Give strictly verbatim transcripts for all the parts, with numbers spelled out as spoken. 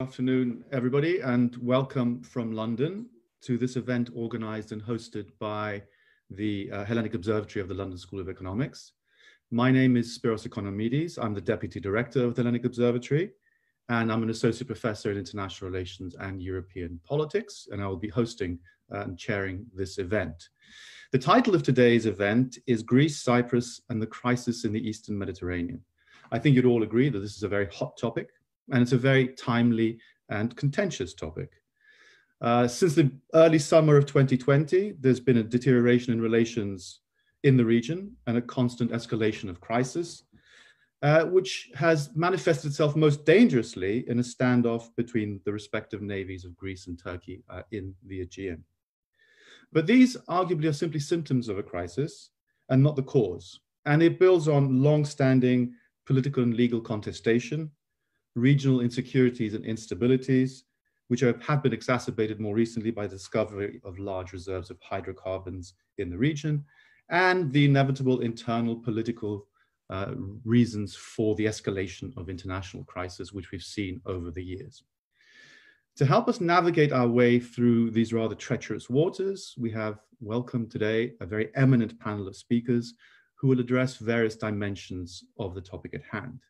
Good afternoon, everybody, and welcome from London to this event organized and hosted by the uh, Hellenic Observatory of the London School of Economics. My name is Spiros Economides. I'm the Deputy Director of the Hellenic Observatory, and I'm an Associate Professor in International Relations and European Politics, and I will be hosting uh, and chairing this event. The title of today's event is Greece, Cyprus, and the Crisis in the Eastern Mediterranean. I think you'd all agree that this is a very hot topic, and it's a very timely and contentious topic. Uh, since the early summer of twenty twenty, there's been a deterioration in relations in the region and a constant escalation of crisis, uh, which has manifested itself most dangerously in a standoff between the respective navies of Greece and Turkey uh, in the Aegean. But these arguably are simply symptoms of a crisis and not the cause. And it builds on long-standing political and legal contestation, regional insecurities and instabilities, which are, have been exacerbated more recently by the discovery of large reserves of hydrocarbons in the region, and the inevitable internal political uh, reasons for the escalation of international crisis, which we've seen over the years. To help us navigate our way through these rather treacherous waters, we have welcomed today a very eminent panel of speakers who will address various dimensions of the topic at hand.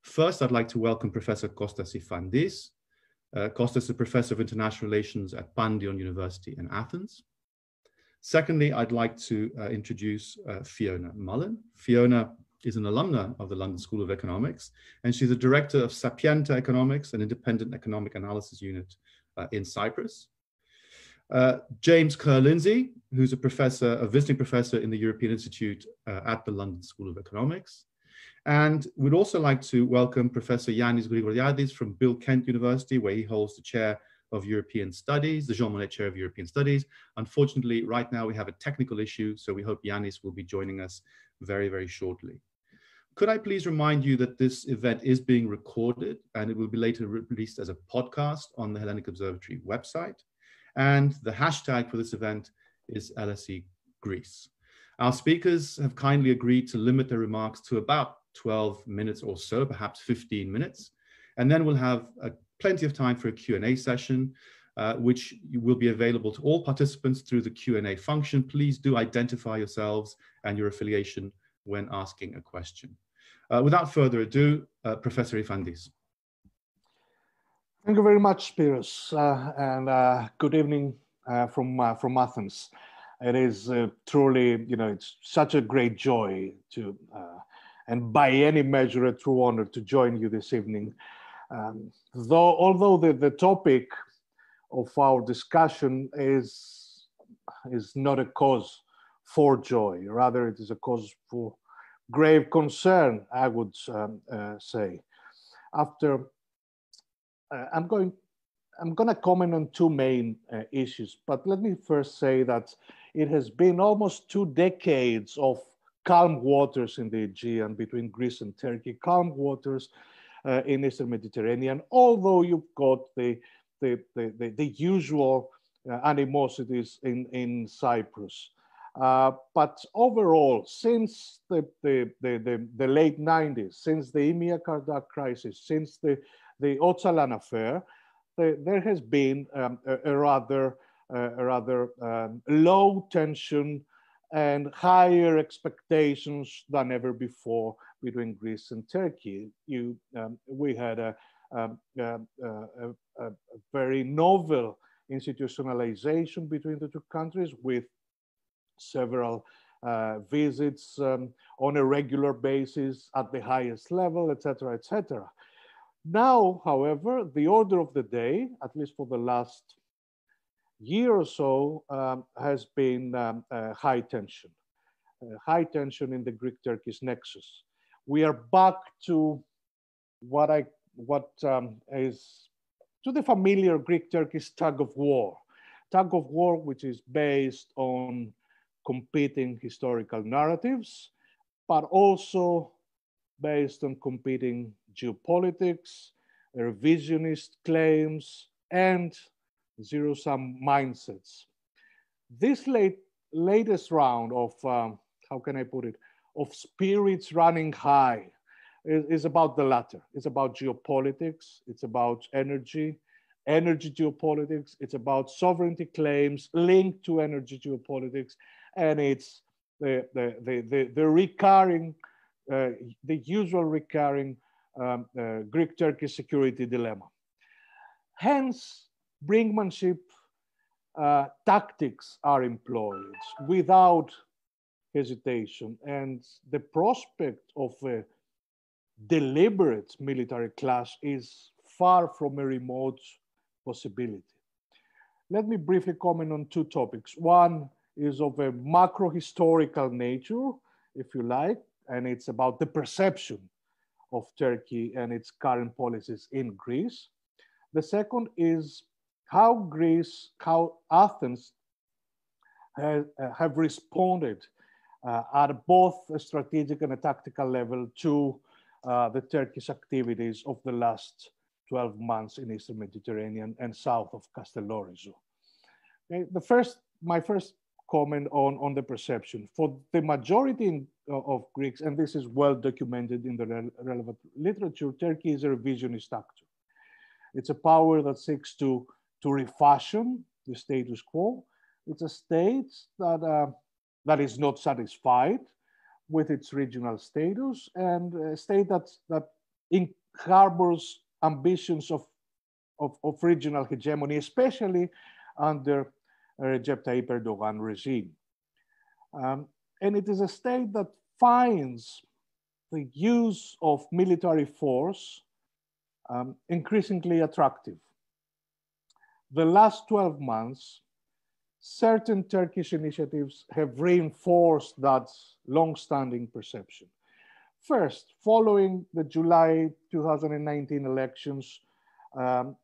First, I'd like to welcome Professor Kostas Ifantis. Uh, Kostas is a professor of international relations at Panteion University in Athens. Secondly, I'd like to uh, introduce uh, Fiona Mullen. Fiona is an alumna of the London School of Economics, and she's a director of Sapienta Economics, an independent economic analysis unit uh, in Cyprus. Uh, James Ker-Lindsay, who's a professor, a visiting professor in the European Institute uh, at the London School of Economics. And we'd also like to welcome Professor Ioannis Grigoriadis from Bilkent University, where he holds the chair of European Studies, the Jean Monnet Chair of European Studies. Unfortunately, right now we have a technical issue, so we hope Ioannis will be joining us very, very shortly. Could I please remind you that this event is being recorded, and it will be later released as a podcast on the Hellenic Observatory website. And the hashtag for this event is L S E Greece. Our speakers have kindly agreed to limit their remarks to about twelve minutes or so, perhaps fifteen minutes. And then we'll have uh, plenty of time for a Q and A session, uh, which will be available to all participants through the Q and A function. Please do identify yourselves and your affiliation when asking a question. Uh, without further ado, uh, Professor Ifantis. Thank you very much, Spiros, uh, and uh, good evening uh, from, uh, from Athens. It is uh, truly, you know, it's such a great joy to, uh, and by any measure, a true honor to join you this evening. Um, though, although the, the topic of our discussion is, is not a cause for joy, rather it is a cause for grave concern, I would um, uh, say. After, uh, I'm going, I'm going to comment on two main uh, issues, but let me first say that it has been almost two decades of calm waters in the Aegean between Greece and Turkey, calm waters uh, in Eastern Mediterranean, although you've got the, the, the, the, the usual uh, animosities in, in Cyprus. Uh, but overall, since the, the, the, the, the late nineties, since the Imia Kardak crisis, since the, the Ocalan affair, the, there has been um, a, a rather, uh, a rather um, low tension and higher expectations than ever before between Greece and Turkey. You, um, we had a, a, a, a, a very novel institutionalization between the two countries with several uh, visits um, on a regular basis at the highest level, et cetera, et cetera. Now, however, the order of the day, at least for the last year or so, um, has been um, uh, high tension, uh, high tension in the Greek-Turkish nexus. We are back to what I, what um, is to the familiar Greek-Turkish tug of war, tug of war, which is based on competing historical narratives, but also based on competing geopolitics, revisionist claims, and zero-sum mindsets. This late, latest round of, um, how can I put it, of spirits running high, is, is about the latter. It's about geopolitics, it's about energy, energy geopolitics, it's about sovereignty claims linked to energy geopolitics, and it's the, the, the, the, the recurring, uh, the usual recurring um, uh, Greek-Turkey security dilemma. Hence, brinkmanship uh, tactics are employed without hesitation, and the prospect of a deliberate military clash is far from a remote possibility. Let me briefly comment on two topics. One is of a macro-historical nature, if you like, and it's about the perception of Turkey and its current policies in Greece. The second is how Greece, how Athens has, uh, have responded uh, at both a strategic and a tactical level to uh, the Turkish activities of the last twelve months in Eastern Mediterranean and south of Castellorizo. Okay, the first, my first comment on, on the perception. For the majority in, uh, of Greeks, and this is well documented in the re relevant literature, Turkey is a revisionist actor. It's a power that seeks to, to refashion the status quo. It's a state that, uh, that is not satisfied with its regional status, and a state that, that harbors ambitions of, of, of regional hegemony, especially under Recep Tayyip Erdogan regime. Um, and it is a state that finds the use of military force Um, increasingly attractive. The last twelve months, certain Turkish initiatives have reinforced that long-standing perception. First, following the July two thousand nineteen elections, um,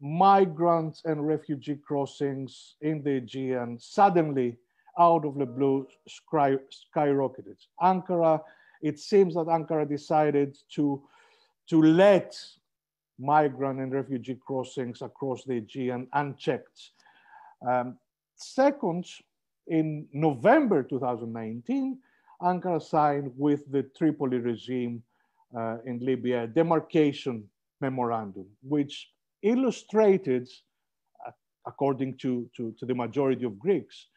migrants and refugee crossings in the Aegean suddenly, out of the blue, sky skyrocketed. Ankara, it seems that Ankara decided to, to let migrant and refugee crossings across the Aegean unchecked. Um, second, in November two thousand nineteen, Ankara signed with the Tripoli regime uh, in Libya a demarcation memorandum, which illustrated, uh, according to, to, to the majority of Greeks,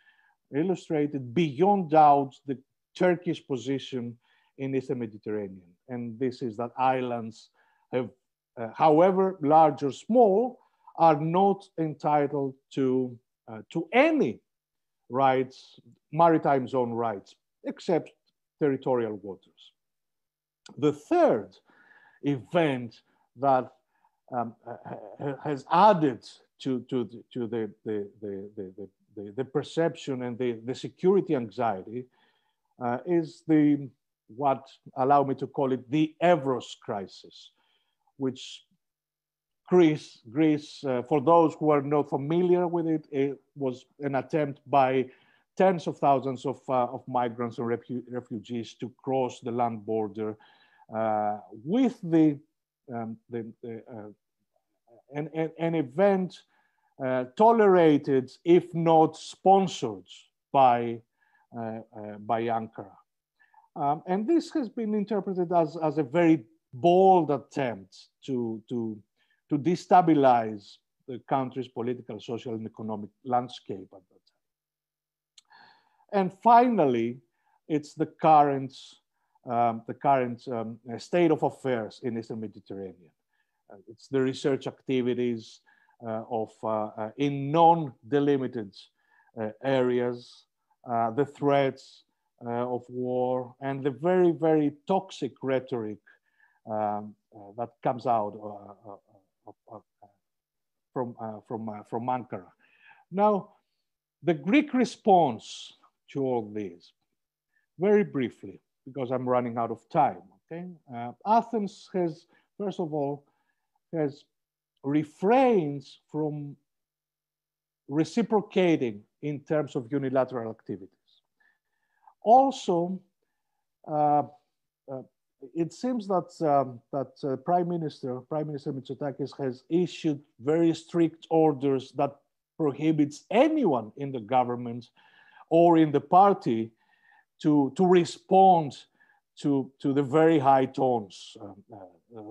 illustrated beyond doubt the Turkish position in Eastern Mediterranean. And this is that islands have Uh, however large or small, are not entitled to, uh, to any rights, maritime zone rights, except territorial waters. The third event that um, uh, has added to, to, the, to the, the, the, the, the perception and the, the security anxiety uh, is the, what, allow me to call it, the Evros crisis, which Greece, Greece uh, for those who are not familiar with it, it was an attempt by tens of thousands of, uh, of migrants and refu refugees to cross the land border uh, with the, um, the, the uh, an, an, an event uh, tolerated, if not sponsored, by, uh, uh, by Ankara. Um, and this has been interpreted as, as a very bold attempts to, to, to destabilize the country's political, social, and economic landscape at that time. And finally, it's the current, um, the current um, state of affairs in Eastern Mediterranean. Uh, it's the research activities uh, of, uh, uh, in non-delimited uh, areas, uh, the threats uh, of war, and the very, very toxic rhetoric Um, uh, that comes out uh, uh, uh, uh, from, uh, from, uh, from Ankara. Now, the Greek response to all this, very briefly, because I'm running out of time, okay? Uh, Athens has, first of all, has refrained from reciprocating in terms of unilateral activities. Also, uh, uh, it seems that um, that uh, Prime Minister Prime Minister Mitsotakis has issued very strict orders that prohibits anyone in the government or in the party to to respond to, to the very high tones, um, uh,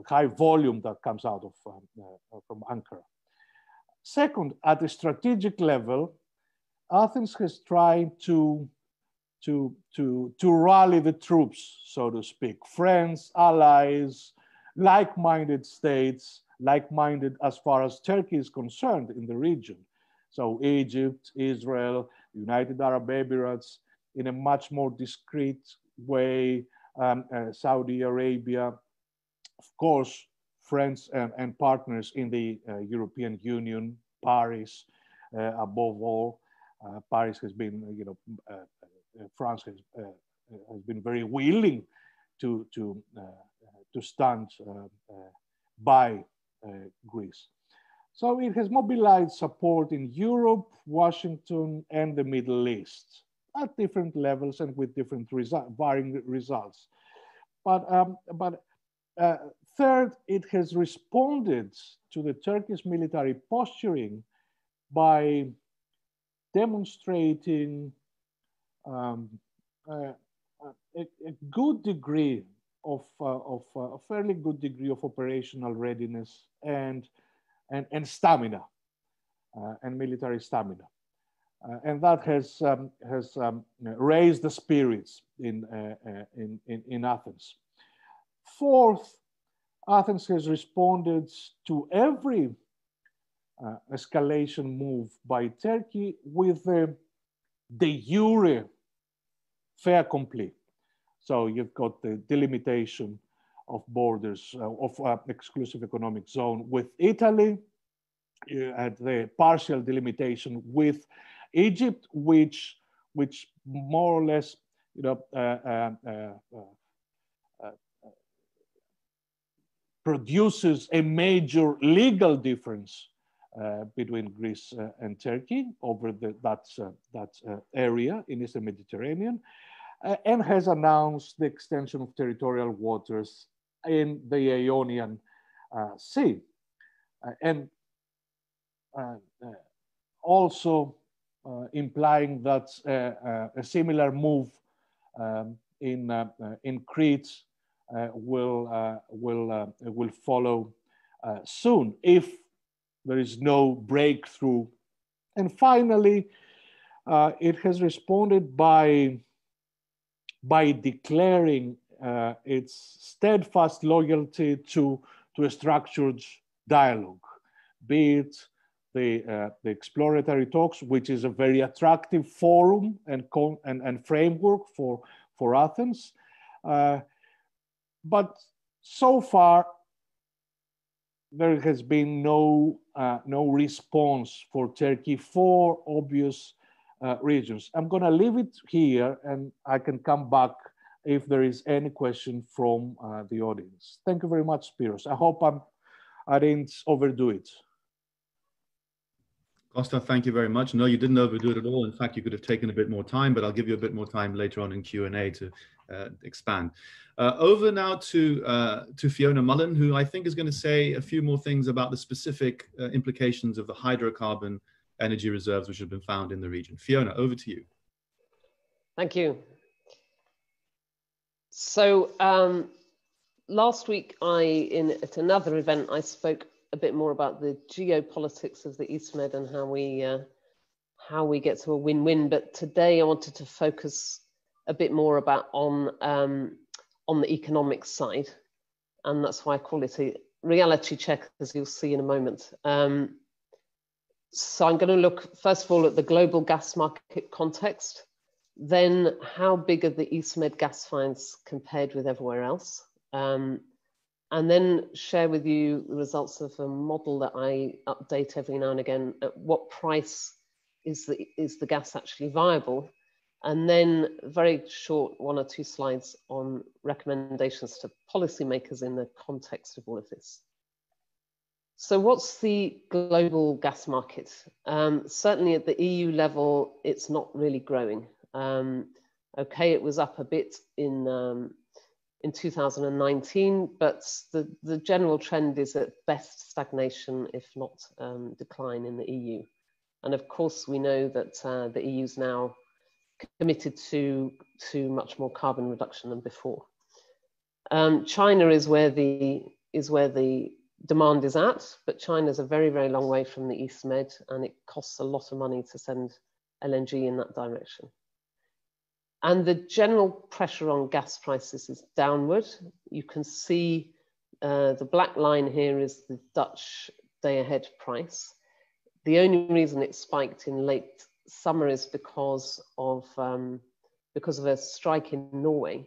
high volume that comes out of um, uh, from Ankara. Second, at a strategic level, Athens has tried to, to, to, to rally the troops, so to speak, friends, allies, like-minded states, like-minded as far as Turkey is concerned in the region. So Egypt, Israel, United Arab Emirates, in a much more discreet way, um, uh, Saudi Arabia, of course, friends and, and partners in the uh, European Union, Paris, uh, above all. Uh, Paris has been, you know, uh, France has, uh, has been very willing to, to, uh, to stand uh, uh, by uh, Greece. So it has mobilized support in Europe, Washington, and the Middle East at different levels and with different resu- varying results. But, um, but uh, third, it has responded to the Turkish military posturing by demonstrating um, uh, a, a good degree of, uh, of uh, a fairly good degree of operational readiness and And, and stamina, uh, and military stamina. Uh, and that has, um, has um, raised the spirits in, uh, uh, in, in, in Athens. Fourth, Athens has responded to every uh, escalation move by Turkey with the de jure fait accompli. So you've got the delimitation of borders, uh, of uh, exclusive economic zone with Italy, uh, at the partial delimitation with Egypt, which, which more or less, you know, uh, uh, uh, uh, uh, produces a major legal difference uh, between Greece uh, and Turkey over the, that, uh, that uh, area in Eastern Mediterranean, uh, and has announced the extension of territorial waters in the Aegean uh, Sea, uh, and uh, uh, also uh, implying that uh, uh, a similar move um, in uh, uh, in Crete uh, will uh, will uh, will follow uh, soon if there is no breakthrough. And finally, uh, it has responded by by declaring Uh, its steadfast loyalty to, to a structured dialogue, be it the, uh, the exploratory talks, which is a very attractive forum and, con and, and framework for, for Athens. Uh, but so far, there has been no, uh, no response for Turkey for obvious uh, reasons. I'm going to leave it here, and I can come back if there is any question from uh, the audience. Thank you very much, Spiros. I hope I'm, I didn't overdo it. Kostas, thank you very much. No, you didn't overdo it at all. In fact, you could have taken a bit more time, but I'll give you a bit more time later on in Q and A to uh, expand. Uh, over now to, uh, to Fiona Mullen, who I think is going to say a few more things about the specific uh, implications of the hydrocarbon energy reserves which have been found in the region. Fiona, over to you. Thank you. So um, last week, I in at another event, I spoke a bit more about the geopolitics of the East Med and how we uh, how we get to a win-win. But today, I wanted to focus a bit more about on um, on the economic side, and that's why I call it a reality check, as you'll see in a moment. Um, so I'm going to look first of all at the global gas market context. Then how big are the East Med gas finds compared with everywhere else? Um, and then share with you the results of a model that I update every now and again. At what price is the, is the gas actually viable? And then very short, one or two slides on recommendations to policymakers in the context of all of this. So what's the global gas market? Um, certainly at the E U level, it's not really growing. Um, okay, it was up a bit in um, in two thousand nineteen, but the, the general trend is at best stagnation, if not um, decline in the E U. And of course, we know that uh, the E U is now committed to, to much more carbon reduction than before. Um, China is where the is where the demand is at, but China's a very, very long way from the East Med, and it costs a lot of money to send L N G in that direction. And the general pressure on gas prices is downward. You can see uh, the black line here is the Dutch day-ahead price. The only reason it spiked in late summer is because of um, because of a strike in Norway.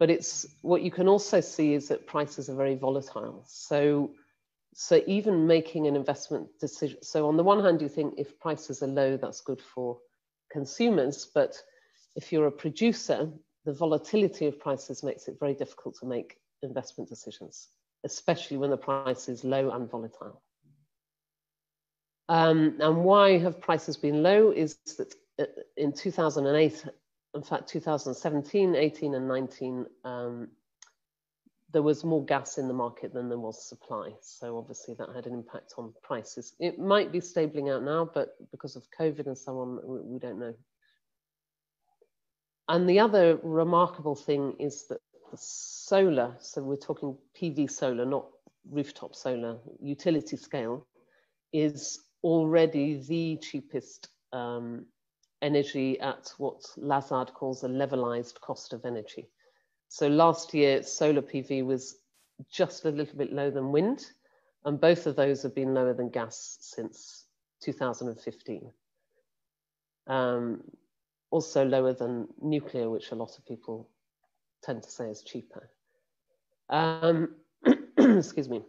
But it's what you can also see is that prices are very volatile. So, so even making an investment decision. So on the one hand, you think if prices are low, that's good for consumers. But if you're a producer, the volatility of prices makes it very difficult to make investment decisions, especially when the price is low and volatile. Um, and why have prices been low is that in two thousand eight, in fact, two thousand seventeen, eighteen and nineteen, um, there was more gas in the market than there was supply. So obviously that had an impact on prices. It might be stabling out now, but because of COVID and so on, we don't know. And the other remarkable thing is that the solar, so we're talking P V solar, not rooftop solar, utility scale, is already the cheapest um, energy at what Lazard calls a levelized cost of energy. So last year, solar P V was just a little bit lower than wind, and both of those have been lower than gas since two thousand fifteen. Um, also lower than nuclear, which a lot of people tend to say is cheaper. Um, excuse me.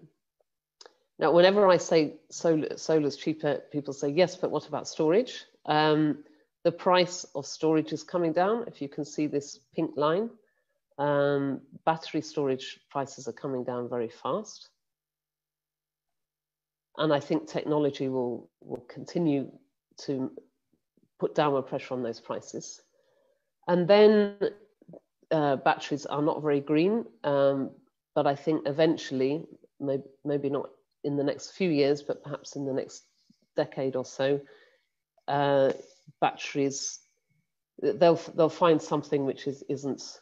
Now, whenever I say solar, solar's cheaper, people say, yes, but what about storage? Um, The price of storage is coming down. If you can see this pink line, um, battery storage prices are coming down very fast. And I think technology will, will continue to put downward pressure on those prices. And then uh, batteries are not very green, um, but I think eventually, maybe, maybe not in the next few years, but perhaps in the next decade or so, uh, batteries, they'll they'll find something which is isn't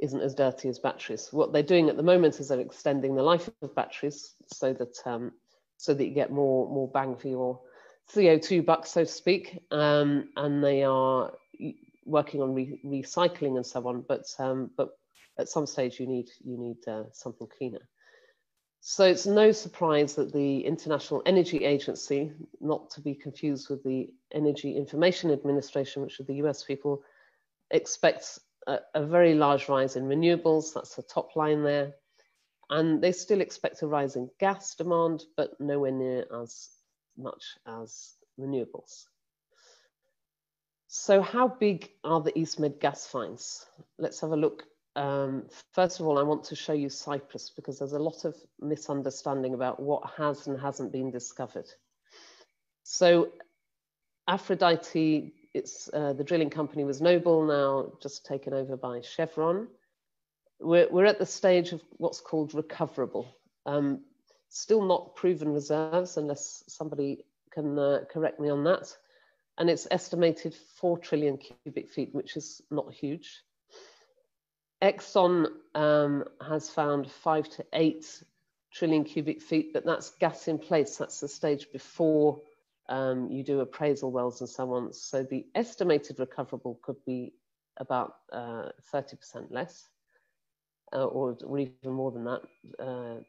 isn't as dirty as batteries. What they're doing at the moment is they're extending the life of batteries so that um, so that you get more more bang for your C O two buck, so to speak. Um, and they are working on re recycling and so on. But um, but at some stage you need you need uh, something cleaner. So it's no surprise that the International Energy Agency, not to be confused with the Energy Information Administration, which are the U S people, expects a, a very large rise in renewables. That's the top line there. And they still expect a rise in gas demand, but nowhere near as much as renewables. So how big are the East Med gas finds? Let's have a look. Um, first of all, I want to show you Cyprus, because there's a lot of misunderstanding about what has and hasn't been discovered. So Aphrodite, it's, uh, the drilling company was Noble, now just taken over by Chevron. We're, we're at the stage of what's called recoverable. Um, still not proven reserves, unless somebody can uh, correct me on that. And it's estimated four trillion cubic feet, which is not huge. Exxon um, has found five to eight trillion cubic feet, but that's gas in place. That's the stage before um, you do appraisal wells and so on. So the estimated recoverable could be about uh, thirty percent less, uh, or, or even more than that, uh,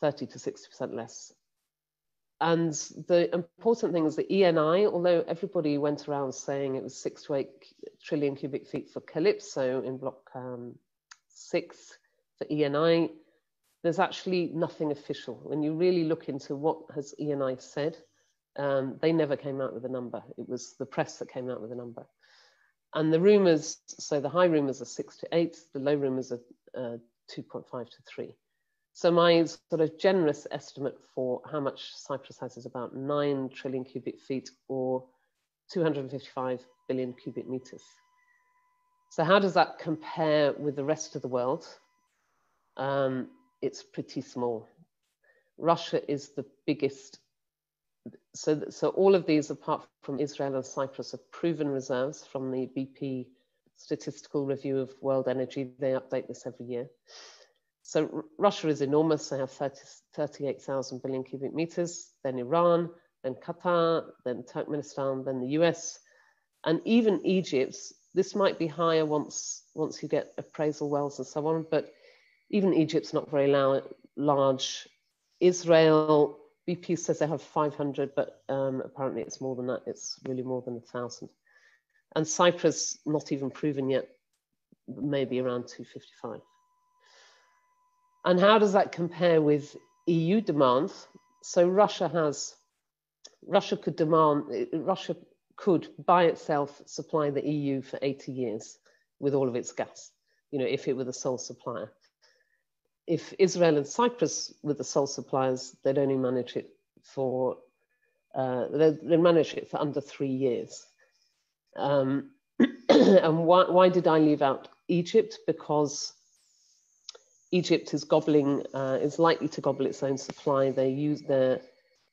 thirty to sixty percent less. And the important thing is the E N I, although everybody went around saying it was six to eight trillion cubic feet for Calypso in block um, six for E N I, there's actually nothing official. When you really look into what has E N I said, um, they never came out with a number. It was the press that came out with a number. And the rumours, so the high rumours are six to eight, the low rumours are uh, two point five to three. So my sort of generous estimate for how much Cyprus has is about nine trillion cubic feet, or two hundred fifty-five billion cubic meters. So how does that compare with the rest of the world? Um, it's pretty small. Russia is the biggest. So, so all of these, apart from Israel and Cyprus, are proven reserves from the B P Statistical Review of World Energy. They update this every year. So R Russia is enormous. They have thirty-eight thousand billion cubic meters, then Iran, then Qatar, then Turkmenistan, then the U S, and even Egypt. This might be higher once, once you get appraisal wells and so on, but even Egypt's not very large. Israel, B P says they have five hundred, but um, apparently it's more than that. It's really more than one thousand. And Cyprus, not even proven yet, maybe around two fifty-five. And how does that compare with E U demand? So Russia has, Russia could demand, Russia could by itself supply the E U for eighty years with all of its gas, you know, if it were the sole supplier. If Israel and Cyprus were the sole suppliers, they'd only manage it for uh, they'd, they'd manage it for under three years. Um, and why, why did I leave out Egypt? Because Egypt is gobbling uh, is likely to gobble its own supply. They use their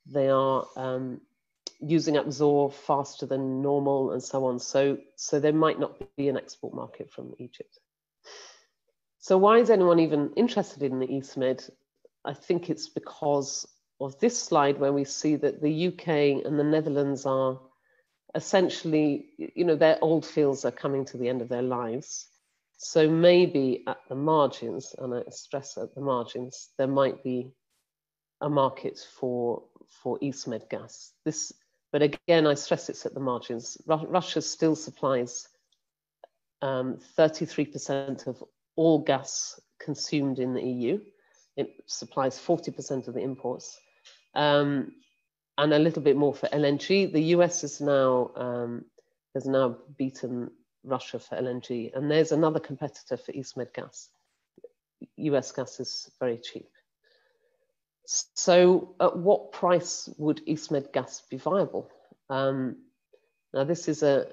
they are um, using up Zohr faster than normal, and so on. So so there might not be an export market from Egypt. So why is anyone even interested in the EastMed? I think it's because of this slide where we see that the U K and the Netherlands are essentially, you know, their old fields are coming to the end of their lives. So maybe at the margins, and I stress at the margins, there might be a market for, for EastMed gas. This, but again, I stress it's at the margins. Ru- Russia still supplies um, thirty-three percent of all gas consumed in the E U. It supplies forty percent of the imports, um, and a little bit more for L N G. The U S is now, um, has now beaten Russia for L N G, and there's another competitor for EastMed gas. U S gas is very cheap. So at what price would EastMed gas be viable? Um, now this is a,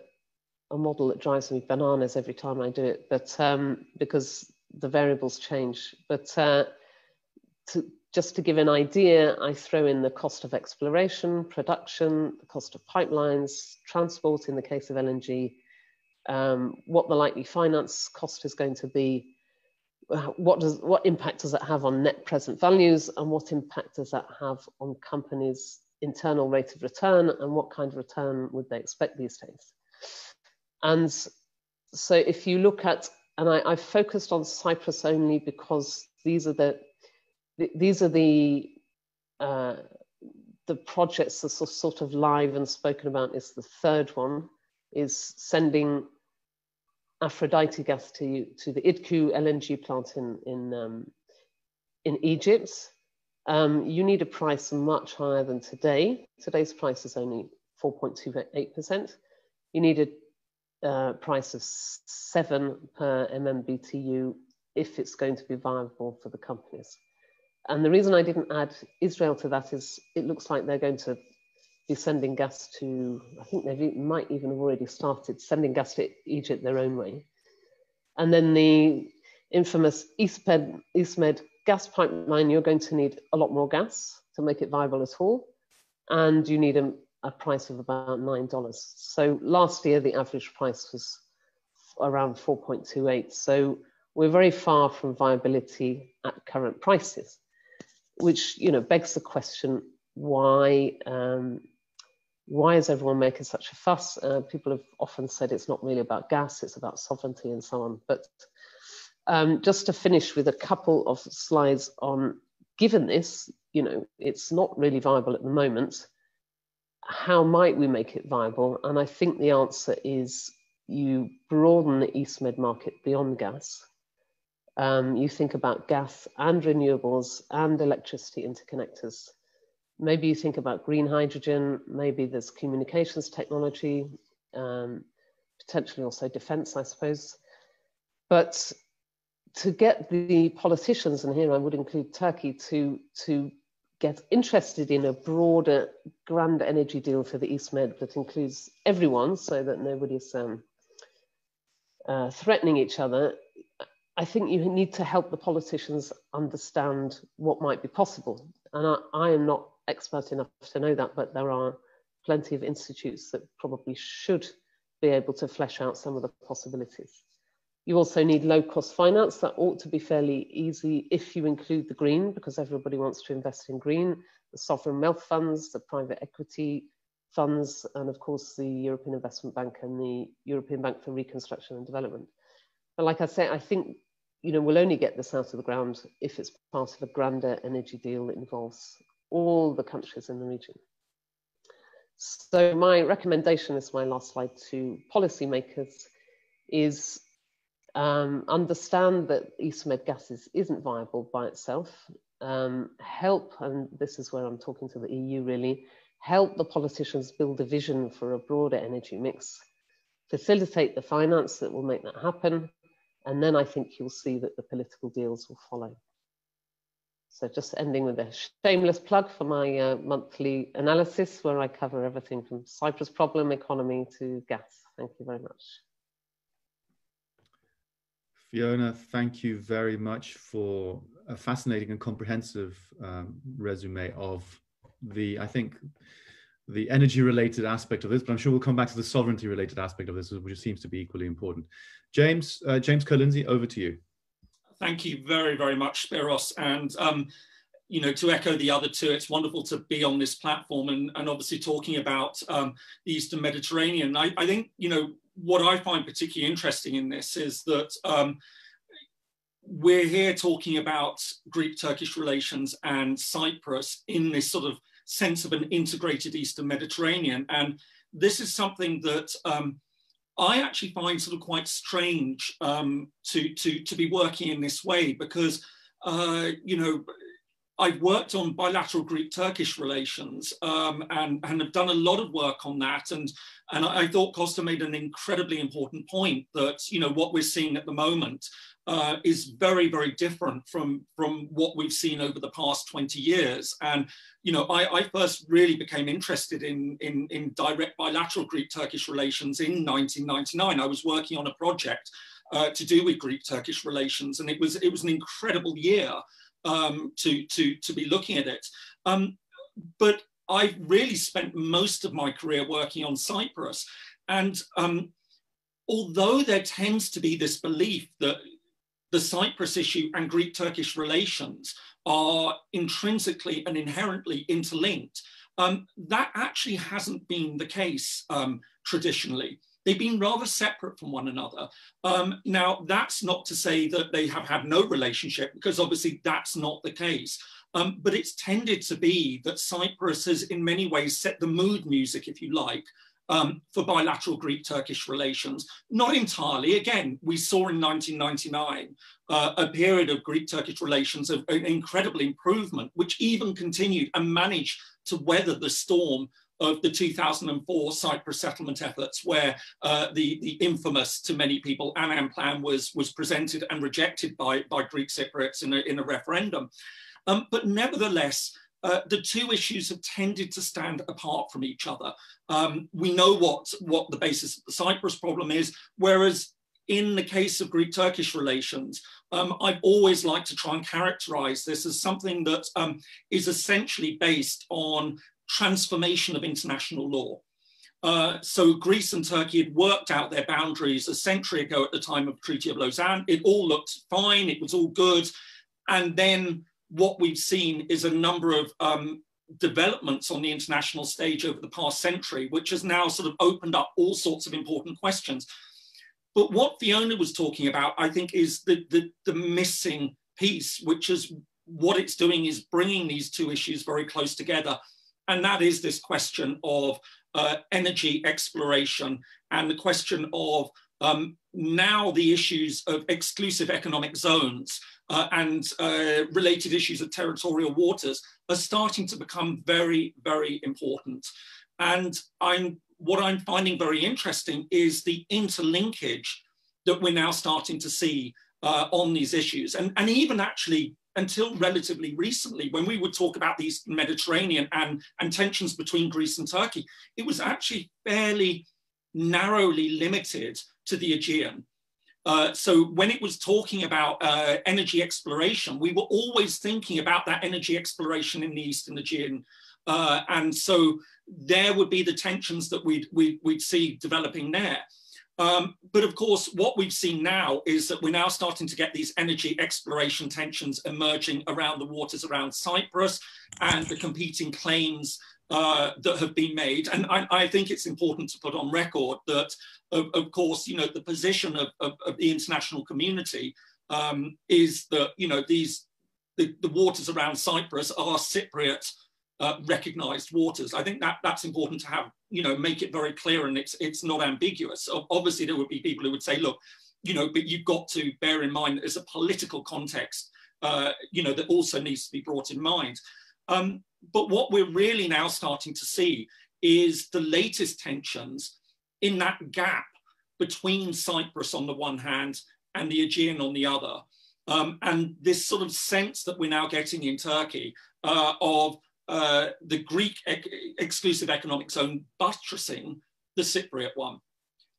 a model that drives me bananas every time I do it, but um, because the variables change. But uh, to, just to give an idea, I throw in the cost of exploration, production, the cost of pipelines, transport in the case of L N G, um, what the likely finance cost is going to be, what does what impact does that have on net present values, and what impact does that have on companies' internal rate of return, and what kind of return would they expect these days? And so if you look at, and I, I focused on Cyprus only because these are the, these are the, uh, the projects that are sort of live and spoken about. Is the third one, is sending Aphrodite gas to, to the Idku L N G plant in, in, um, in Egypt. Um, you need a price much higher than today. Today's price is only four point two eight percent. You need a Uh, price of seven per M M B T U if it's going to be viable for the companies. And the reason I didn't add Israel to that is it looks like they're going to be sending gas to, I think they might even have already started sending gas to Egypt their own way. And then the infamous EastMed, EastMed gas pipeline, you're going to need a lot more gas to make it viable at all. And you need a a price of about nine dollars. So last year, the average price was around four point two eight. So we're very far from viability at current prices, which, you know, begs the question, why, um, why is everyone making such a fuss? Uh, people have often said it's not really about gas, it's about sovereignty and so on. But um, just to finish with a couple of slides on, given this, you know, it's not really viable at the moment, how might we make it viable? And I think the answer is you broaden the EastMed market beyond gas. Um, you think about gas and renewables and electricity interconnectors. Maybe you think about green hydrogen, maybe there's communications technology, um, potentially also defense, I suppose. But to get the politicians, and here I would include Turkey, to, to get interested in a broader, grand energy deal for the EastMed that includes everyone so that nobody's um, uh, threatening each other, I think you need to help the politicians understand what might be possible. And I, I am not expert enough to know that, but there are plenty of institutes that probably should be able to flesh out some of the possibilities. You also need low-cost finance. That ought to be fairly easy if you include the green, because everybody wants to invest in green, the sovereign wealth funds, the private equity funds, and of course the European Investment Bank and the European Bank for Reconstruction and Development. But like I say, I think you know, we'll only get this out of the ground if it's part of a grander energy deal that involves all the countries in the region. So my recommendation, is my last slide, to policymakers is um, understand that EastMed Gases isn't viable by itself. Um, help, and this is where I'm talking to the E U really, help the politicians build a vision for a broader energy mix, facilitate the finance that will make that happen, and then I think you'll see that the political deals will follow. So just ending with a shameless plug for my uh, monthly analysis, where I cover everything from Cyprus problem, economy to gas. Thank you very much. Fiona, thank you very much for a fascinating and comprehensive um, resume of the, I think, the energy-related aspect of this, but I'm sure we'll come back to the sovereignty-related aspect of this, which seems to be equally important. James, uh, James Ker-Lindsay, over to you. Thank you very, very much, Spiros. And, um, you know, to echo the other two, it's wonderful to be on this platform and, and obviously talking about um, the Eastern Mediterranean. I, I think, you know, what I find particularly interesting in this is that um, we're here talking about Greek-Turkish relations and Cyprus in this sort of sense of an integrated Eastern Mediterranean. And this is something that um, I actually find sort of quite strange um, to, to, to be working in this way, because, uh, you know, I've worked on bilateral Greek-Turkish relations um, and, and have done a lot of work on that. And, and I thought Costa made an incredibly important point that, you know, what we're seeing at the moment Uh, is very, very different from, from what we've seen over the past twenty years. And, you know, I, I first really became interested in, in, in direct bilateral Greek-Turkish relations in nineteen ninety-nine. I was working on a project uh, to do with Greek-Turkish relations, and it was, it was an incredible year um, to, to, to be looking at it. Um, but I really spent most of my career working on Cyprus. And um, although there tends to be this belief that the Cyprus issue and Greek-Turkish relations are intrinsically and inherently interlinked, Um, that actually hasn't been the case um, traditionally. They've been rather separate from one another. Um, now, that's not to say that they have had no relationship, because obviously that's not the case. Um, but it's tended to be that Cyprus has in many ways set the mood music, if you like, Um, for bilateral Greek-Turkish relations. Not entirely. Again, we saw in nineteen ninety-nine uh, a period of Greek-Turkish relations of an incredible improvement, which even continued and managed to weather the storm of the two thousand four Cyprus settlement efforts, where uh, the, the infamous, to many people, Annan plan was, was presented and rejected by, by Greek Cypriots in a, in a referendum. Um, but nevertheless, Uh, the two issues have tended to stand apart from each other. Um, we know what, what the basis of the Cyprus problem is, whereas in the case of Greek-Turkish relations, um, I've always liked to try and characterize this as something that um, is essentially based on transformation of international law. Uh, so Greece and Turkey had worked out their boundaries a century ago at the time of the Treaty of Lausanne. It all looked fine, it was all good, and then what we've seen is a number of um, developments on the international stage over the past century, which has now sort of opened up all sorts of important questions. But what Fiona was talking about, I think, is the, the, the missing piece, which is what it's doing is bringing these two issues very close together. And that is this question of uh, energy exploration and the question of um, now the issues of exclusive economic zones Uh, and uh, related issues of territorial waters are starting to become very, very important. And I'm, what I'm finding very interesting is the interlinkage that we're now starting to see uh, on these issues. And, and even actually, until relatively recently, when we would talk about the Eastern Mediterranean and, and tensions between Greece and Turkey, it was actually fairly narrowly limited to the Aegean. Uh, so when it was talking about uh, energy exploration, we were always thinking about that energy exploration in the Eastern Aegean. Uh, and so there would be the tensions that we'd, we'd, we'd see developing there. Um, but of course, what we've seen now is that we're now starting to get these energy exploration tensions emerging around the waters around Cyprus and the competing claims uh, that have been made. And I, I think it's important to put on record that, of, of course, you know, the position of, of, of the international community um, is that, you know, these the, the waters around Cyprus are Cypriot Uh, recognized waters. I think that that's important to have, you know, make it very clear, and it's it's not ambiguous. Obviously, there would be people who would say, look, you know, but you've got to bear in mind that there's a political context, uh, you know, that also needs to be brought in mind. Um, but what we're really now starting to see is the latest tensions in that gap between Cyprus on the one hand and the Aegean on the other. Um, and this sort of sense that we're now getting in Turkey uh, of Uh, the Greek ec exclusive economic zone buttressing the Cypriot one,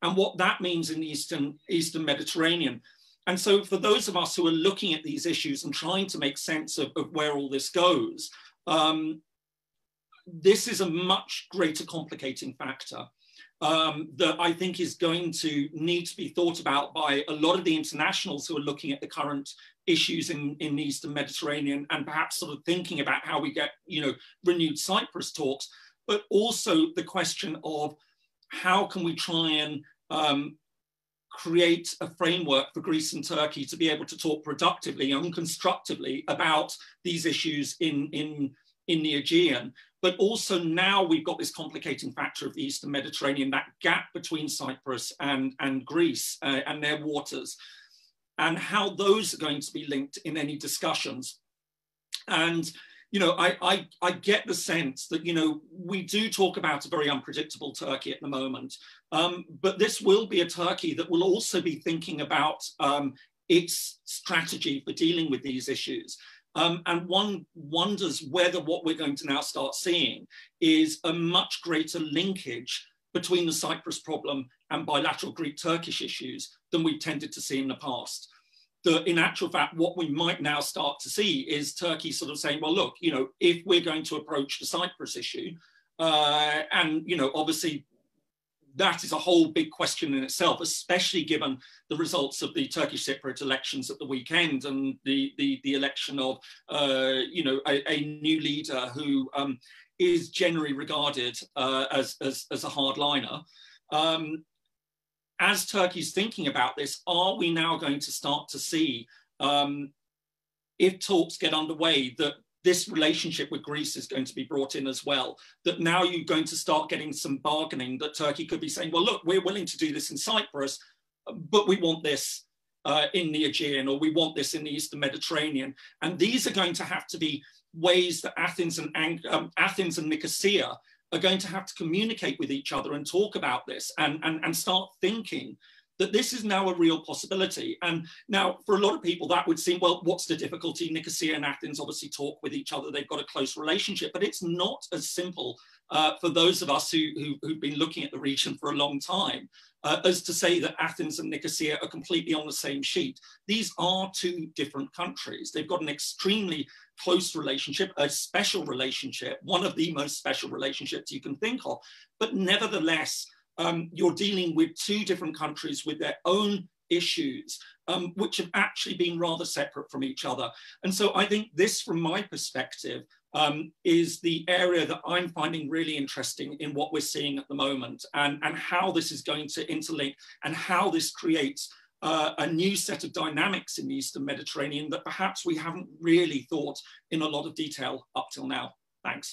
and what that means in the Eastern, Eastern Mediterranean. And so for those of us who are looking at these issues and trying to make sense of, of where all this goes, um, this is a much greater complicating factor um, that I think is going to need to be thought about by a lot of the internationals who are looking at the current issues in, in the Eastern Mediterranean, and perhaps sort of thinking about how we get, you know, renewed Cyprus talks, but also the question of how can we try and um, create a framework for Greece and Turkey to be able to talk productively and constructively about these issues in, in, in the Aegean. But also now we've got this complicating factor of the Eastern Mediterranean, that gap between Cyprus and, and Greece uh, and their waters, and how those are going to be linked in any discussions. And, you know, I, I, I get the sense that, you know, we do talk about a very unpredictable Turkey at the moment, um, but this will be a Turkey that will also be thinking about um, its strategy for dealing with these issues. Um, and one wonders whether what we're going to now start seeing is a much greater linkage between the Cyprus problem and bilateral Greek-Turkish issues than we've tended to see in the past. That in actual fact, what we might now start to see is Turkey sort of saying, well, look, you know, if we're going to approach the Cyprus issue, uh, and, you know, obviously that is a whole big question in itself, especially given the results of the Turkish Cypriot elections at the weekend and the, the, the election of, uh, you know, a, a new leader who um, is generally regarded uh, as, as, as a hardliner. Um, as Turkey's thinking about this, are we now going to start to see, um, if talks get underway, that this relationship with Greece is going to be brought in as well, that now you're going to start getting some bargaining, that Turkey could be saying, well, look, we're willing to do this in Cyprus, but we want this uh, in the Aegean, or we want this in the Eastern Mediterranean. And these are going to have to be ways that Athens and, um, Athens and Nicosia are going to have to communicate with each other and talk about this, and, and, and start thinking that this is now a real possibility. And now for a lot of people that would seem, well, what's the difficulty? Nicosia and Athens obviously talk with each other. They've got a close relationship, but it's not as simple uh, for those of us who, who, who've been looking at the region for a long time uh, as to say that Athens and Nicosia are completely on the same sheet. These are two different countries. They've got an extremely close relationship, a special relationship, one of the most special relationships you can think of. But nevertheless, um, you're dealing with two different countries with their own issues, um, which have actually been rather separate from each other. And so I think this, from my perspective, um, is the area that I'm finding really interesting in what we're seeing at the moment, and, and how this is going to interlink, and how this creates Uh, a new set of dynamics in the Eastern Mediterranean that perhaps we haven't really thought in a lot of detail up till now. Thanks.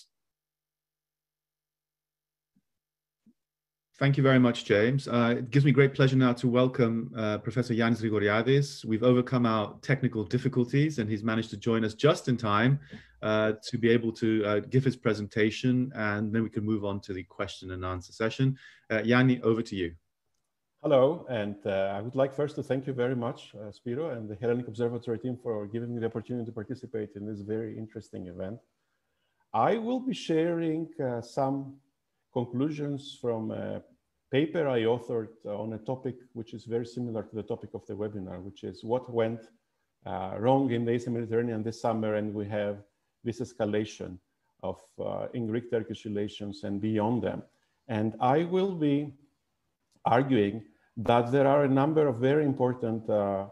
Thank you very much, James. Uh, it gives me great pleasure now to welcome uh, Professor Ioannis Grigoriadis. We've overcome our technical difficulties and he's managed to join us just in time uh, to be able to uh, give his presentation, and then we can move on to the question and answer session. Uh, Ioannis, over to you. Hello, and uh, I would like first to thank you very much, uh, Spiro, and the Hellenic Observatory team for giving me the opportunity to participate in this very interesting event. I will be sharing uh, some conclusions from a paper I authored on a topic which is very similar to the topic of the webinar, which is what went uh, wrong in the Eastern Mediterranean this summer, and we have this escalation of uh, in Greek-Turkish relations and beyond them. And I will be arguing that there are a number of very important uh,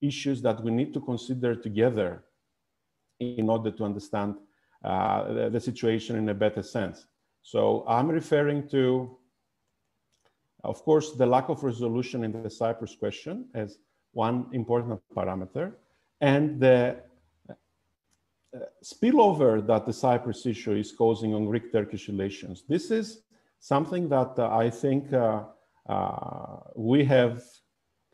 issues that we need to consider together in order to understand uh, the, the situation in a better sense. So I'm referring to, of course, the lack of resolution in the Cyprus question as one important parameter, and the spillover that the Cyprus issue is causing on Greek-Turkish relations. This is something that uh, I think uh, uh, we have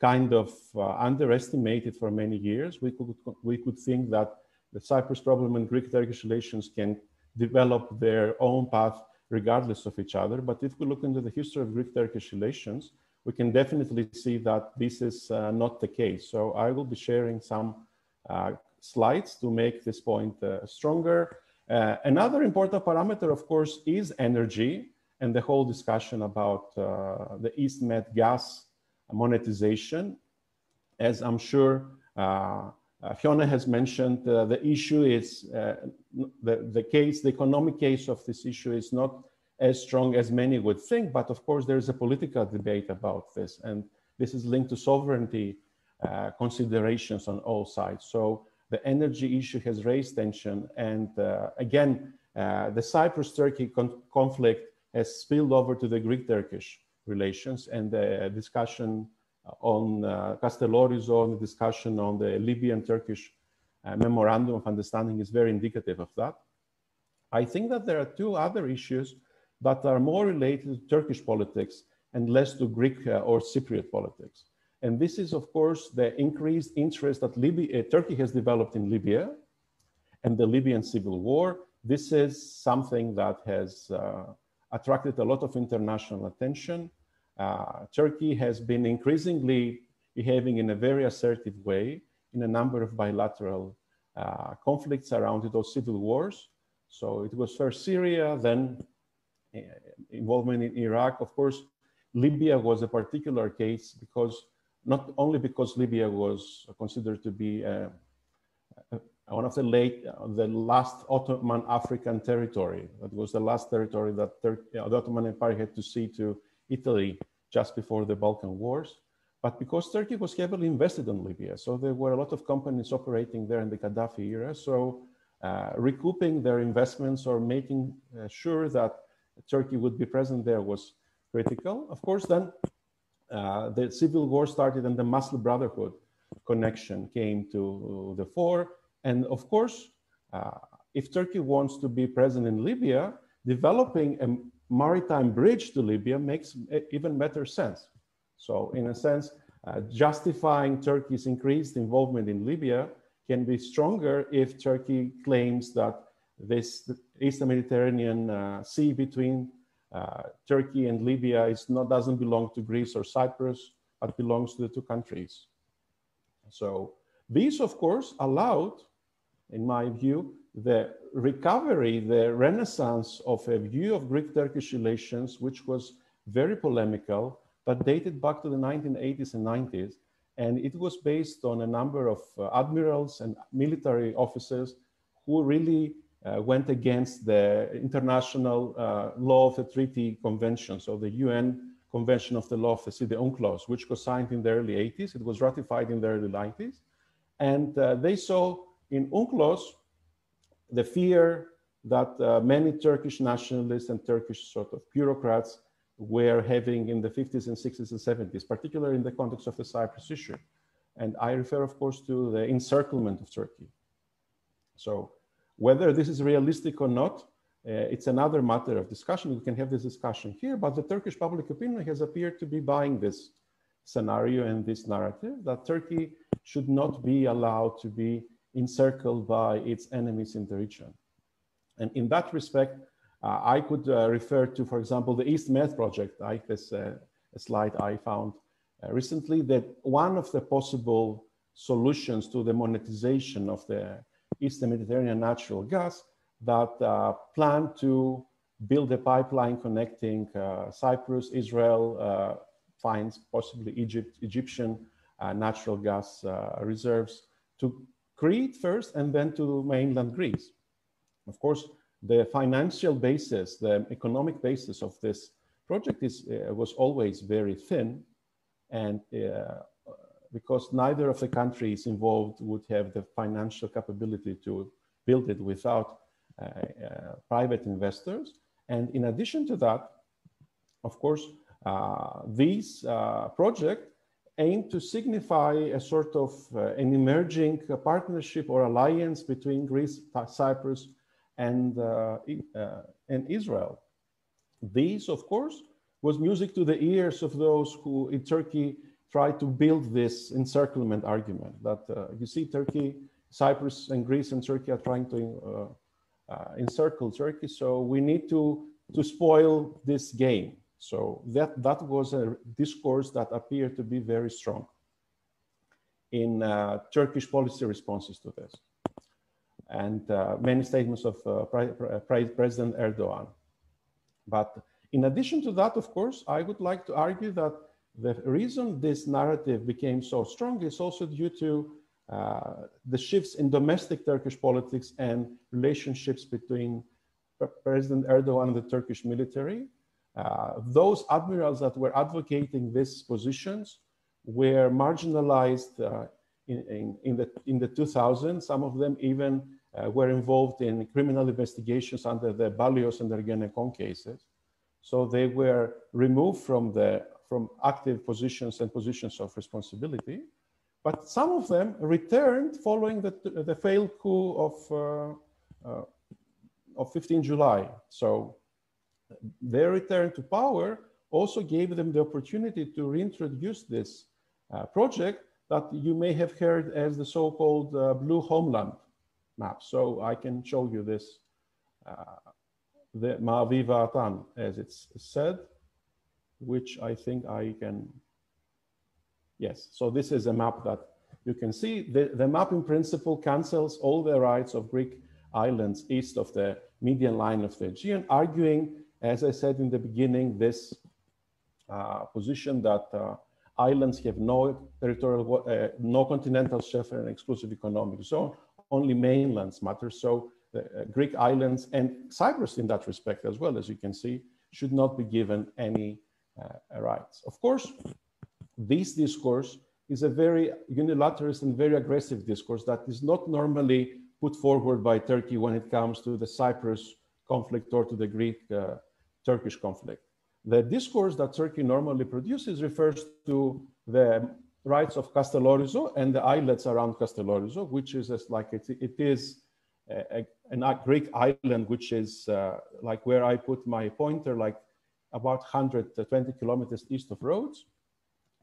kind of uh, underestimated for many years. We could, we could think that the Cyprus problem and Greek-Turkish relations can develop their own path regardless of each other. But if we look into the history of Greek-Turkish relations, we can definitely see that this is uh, not the case. So I will be sharing some uh, slides to make this point uh, stronger. Uh, another important parameter, of course, is energy and the whole discussion about uh, the EastMed gas monetization. As I'm sure uh, uh, Fiona has mentioned, uh, the issue is, uh, the, the case, the economic case of this issue is not as strong as many would think, but of course there is a political debate about this, and this is linked to sovereignty uh, considerations on all sides. So the energy issue has raised tension, and uh, again, uh, the Cyprus-Turkey con conflict has spilled over to the Greek-Turkish relations, and the discussion on uh, Castellorizo, and the discussion on the Libyan-Turkish uh, memorandum of understanding is very indicative of that. I think that there are two other issues that are more related to Turkish politics and less to Greek uh, or Cypriot politics. And this is, of course, the increased interest that Libya, uh, Turkey has developed in Libya and the Libyan civil war. This is something that has uh, attracted a lot of international attention. Uh, Turkey has been increasingly behaving in a very assertive way in a number of bilateral uh, conflicts around those civil wars. So it was first Syria, then involvement in Iraq. Of course, Libya was a particular case because not only because Libya was considered to be uh, one of the late, uh, the last Ottoman African territory. That was the last territory that Tur uh, the Ottoman Empire had to cede to Italy just before the Balkan Wars, but because Turkey was heavily invested in Libya. So there were a lot of companies operating there in the Gaddafi era. So uh, recouping their investments or making uh, sure that Turkey would be present there was critical. Of course, then uh, the civil war started and the Muslim Brotherhood connection came to the fore. And of course, uh, if Turkey wants to be present in Libya, developing a maritime bridge to Libya makes even better sense. So in a sense, uh, justifying Turkey's increased involvement in Libya can be stronger if Turkey claims that this Eastern Mediterranean uh, sea between uh, Turkey and Libya is not, doesn't belong to Greece or Cyprus, but belongs to the two countries. So these, of course, allowed, in my view, the recovery, the renaissance of a view of Greek-Turkish relations, which was very polemical, but dated back to the nineteen eighties and nineties. And it was based on a number of uh, admirals and military officers who really Uh, went against the international uh, law of the treaty convention. So the U N Convention of the Law of the Sea, the UNCLOS, which was signed in the early eighties. It was ratified in the early nineties. And uh, they saw in UNCLOS the fear that uh, many Turkish nationalists and Turkish sort of bureaucrats were having in the fifties and sixties and seventies, particularly in the context of the Cyprus issue. And I refer, of course, to the encirclement of Turkey. So whether this is realistic or not, uh, it's another matter of discussion. We can have this discussion here, but the Turkish public opinion has appeared to be buying this scenario and this narrative that Turkey should not be allowed to be encircled by its enemies in the region. And in that respect, uh, I could uh, refer to, for example, the EastMed project. I, this uh, a slide I found uh, recently that one of the possible solutions to the monetization of the Eastern Mediterranean natural gas that uh, plan to build a pipeline connecting uh, Cyprus, Israel, uh, finds possibly Egypt, Egyptian uh, natural gas uh, reserves to Crete first and then to mainland Greece. Of course, the financial basis, the economic basis of this project is, uh, was always very thin. and uh, because neither of the countries involved would have the financial capability to build it without uh, uh, private investors. And in addition to that, of course, uh, these uh, projects aim to signify a sort of uh, an emerging uh, partnership or alliance between Greece, Cyprus, and, uh, uh, and Israel. This, of course, was music to the ears of those who in Turkey tried to build this encirclement argument that uh, you see Turkey, Cyprus and Greece and Turkey are trying to uh, uh, encircle Turkey. So we need to, to spoil this game. So that, that was a discourse that appeared to be very strong in uh, Turkish policy responses to this. And uh, many statements of uh, President Erdogan. But in addition to that, of course, I would like to argue that the reason this narrative became so strong is also due to uh, the shifts in domestic Turkish politics and relationships between President Erdogan and the Turkish military. Uh, those admirals that were advocating these positions were marginalized uh, in, in, in, the, in the two thousands. Some of them even uh, were involved in criminal investigations under the Balios and the Ergenekon cases. So they were removed from the from active positions and positions of responsibility, but some of them returned following the, the failed coup of, uh, uh, of fifteenth of July. So their return to power also gave them the opportunity to reintroduce this uh, project that you may have heard as the so-called uh, blue homeland map. So I can show you this, uh, the Mavi Vatan, as it's said, which I think I can, yes. So this is a map that you can see. The, the map in principle cancels all the rights of Greek islands east of the median line of the Aegean, arguing, as I said in the beginning, this uh, position that uh, islands have no territorial, uh, no continental shelf and exclusive economic zone, only mainlands matter. So the uh, Greek islands and Cyprus in that respect as well, as you can see, should not be given any Uh, rights. Of course, this discourse is a very unilateralist and very aggressive discourse that is not normally put forward by Turkey when it comes to the Cyprus conflict or to the Greek uh, Turkish conflict. The discourse that Turkey normally produces refers to the rights of Castellorizo and the islets around Castellorizo, which is as like it, it is a, a, a Greek island, which is uh, like where I put my pointer, like about one hundred twenty kilometers east of Rhodes,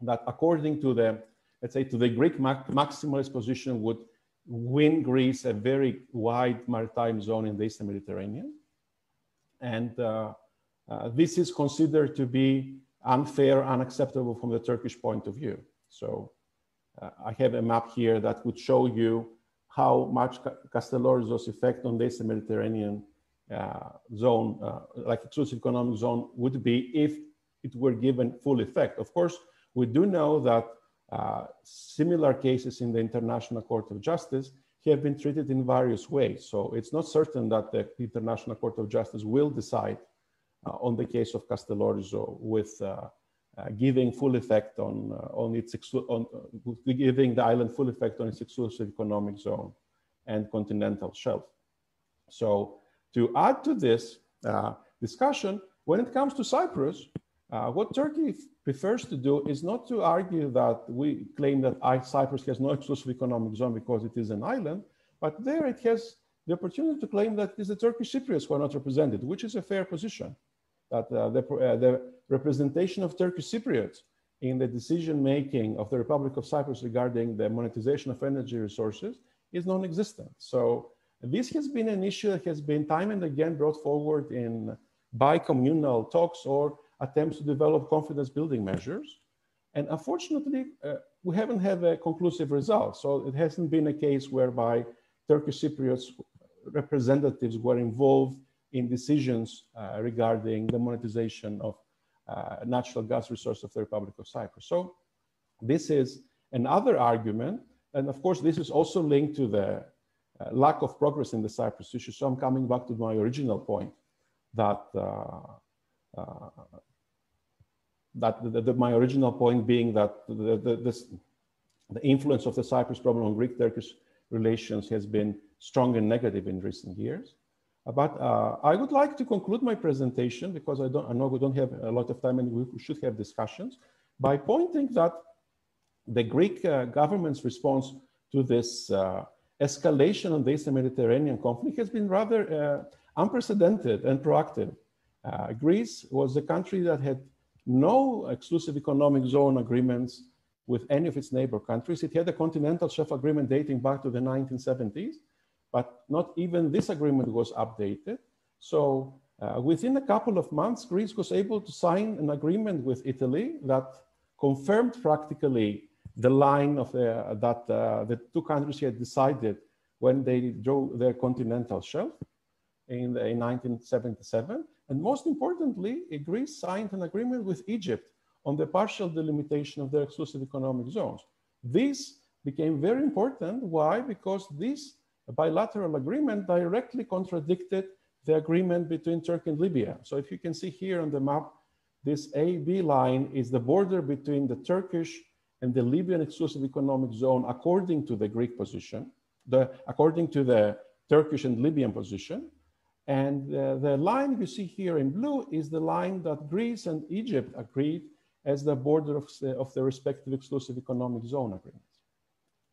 that according to the, let's say, to the Greek maximalist position would win Greece a very wide maritime zone in the Eastern Mediterranean. And uh, uh, this is considered to be unfair, unacceptable from the Turkish point of view. So uh, I have a map here that would show you how much Castellorizo's effect on the Eastern Mediterranean Uh, zone, uh, like exclusive economic zone would be if it were given full effect. Of course, we do know that uh, similar cases in the International Court of Justice have been treated in various ways. So it's not certain that the International Court of Justice will decide uh, on the case of Castellorizo with uh, uh, giving full effect on, uh, on its, on uh, giving the island full effect on its exclusive economic zone and continental shelf. So, to add to this uh, discussion, when it comes to Cyprus, uh, what Turkey prefers to do is not to argue that we claim that Cyprus has no exclusive economic zone because it is an island, but there it has the opportunity to claim that it is the Turkish Cypriots who are not represented, which is a fair position, that uh, the, uh, the representation of Turkish Cypriots in the decision-making of the Republic of Cyprus regarding the monetization of energy resources is non-existent. So, this has been an issue that has been time and again brought forward in bi-communal talks or attempts to develop confidence building measures. And unfortunately, uh, we haven't had a conclusive result. So it hasn't been a case whereby Turkish Cypriots representatives were involved in decisions uh, regarding the monetization of uh, natural gas resources of the Republic of Cyprus. So this is another argument. And of course, this is also linked to the Uh, lack of progress in the Cyprus issue. So I'm coming back to my original point that uh, uh, that the, the, my original point being that the, the, this, the influence of the Cyprus problem on Greek-Turkish relations has been strong and negative in recent years. But uh, I would like to conclude my presentation, because I, don't, I know we don't have a lot of time and we should have discussions, by pointing that the Greek uh, government's response to this uh, escalation of the Eastern Mediterranean conflict has been rather uh, unprecedented and proactive. Uh, Greece was the country that had no exclusive economic zone agreements with any of its neighbor countries. It had a continental shelf agreement dating back to the nineteen seventies, but not even this agreement was updated. So uh, within a couple of months, Greece was able to sign an agreement with Italy that confirmed practically the line of the, that uh, the two countries had decided when they drew their continental shelf in, the, in nineteen seventy-seven. And most importantly, Greece signed an agreement with Egypt on the partial delimitation of their exclusive economic zones. This became very important. Why? Because this bilateral agreement directly contradicted the agreement between Turkey and Libya. So if you can see here on the map, this A B line is the border between the Turkish and the Libyan exclusive economic zone, according to the Greek position, the, according to the Turkish and Libyan position. And uh, the line you see here in blue is the line that Greece and Egypt agreed as the border of, of the respective exclusive economic zone agreements.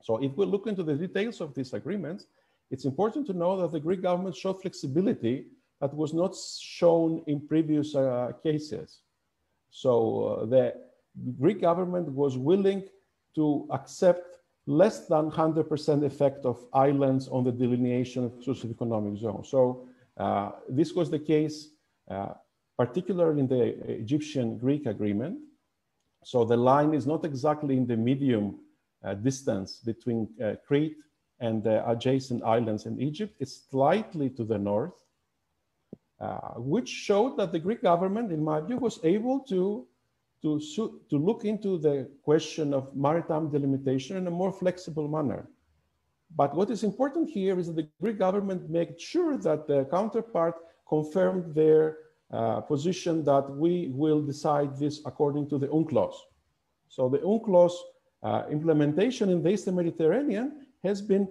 So if we look into the details of these agreements, it's important to know that the Greek government showed flexibility that was not shown in previous uh, cases. So uh, the Greek government was willing to accept less than one hundred percent effect of islands on the delineation of exclusive economic zones. So uh, this was the case, uh, particularly in the Egyptian-Greek agreement. So the line is not exactly in the medium uh, distance between uh, Crete and the adjacent islands in Egypt. It's slightly to the north, uh, which showed that the Greek government, in my view, was able to To, to look into the question of maritime delimitation in a more flexible manner. But what is important here is that the Greek government made sure that the counterpart confirmed their uh, position that we will decide this according to the UNCLOS. So the UNCLOS uh, implementation in the Eastern Mediterranean has been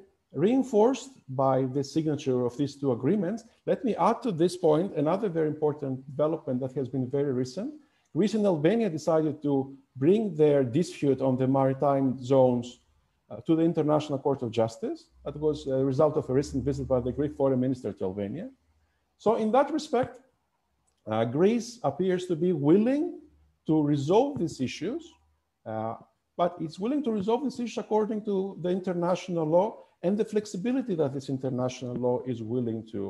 reinforced by the signature of these two agreements. Let me add to this point another very important development that has been very recent. Greece and Albania decided to bring their dispute on the maritime zones uh, to the International Court of Justice. That was a result of a recent visit by the Greek Foreign Minister to Albania. So in that respect, uh, Greece appears to be willing to resolve these issues, uh, but it's willing to resolve these issues according to the international law and the flexibility that this international law is willing to,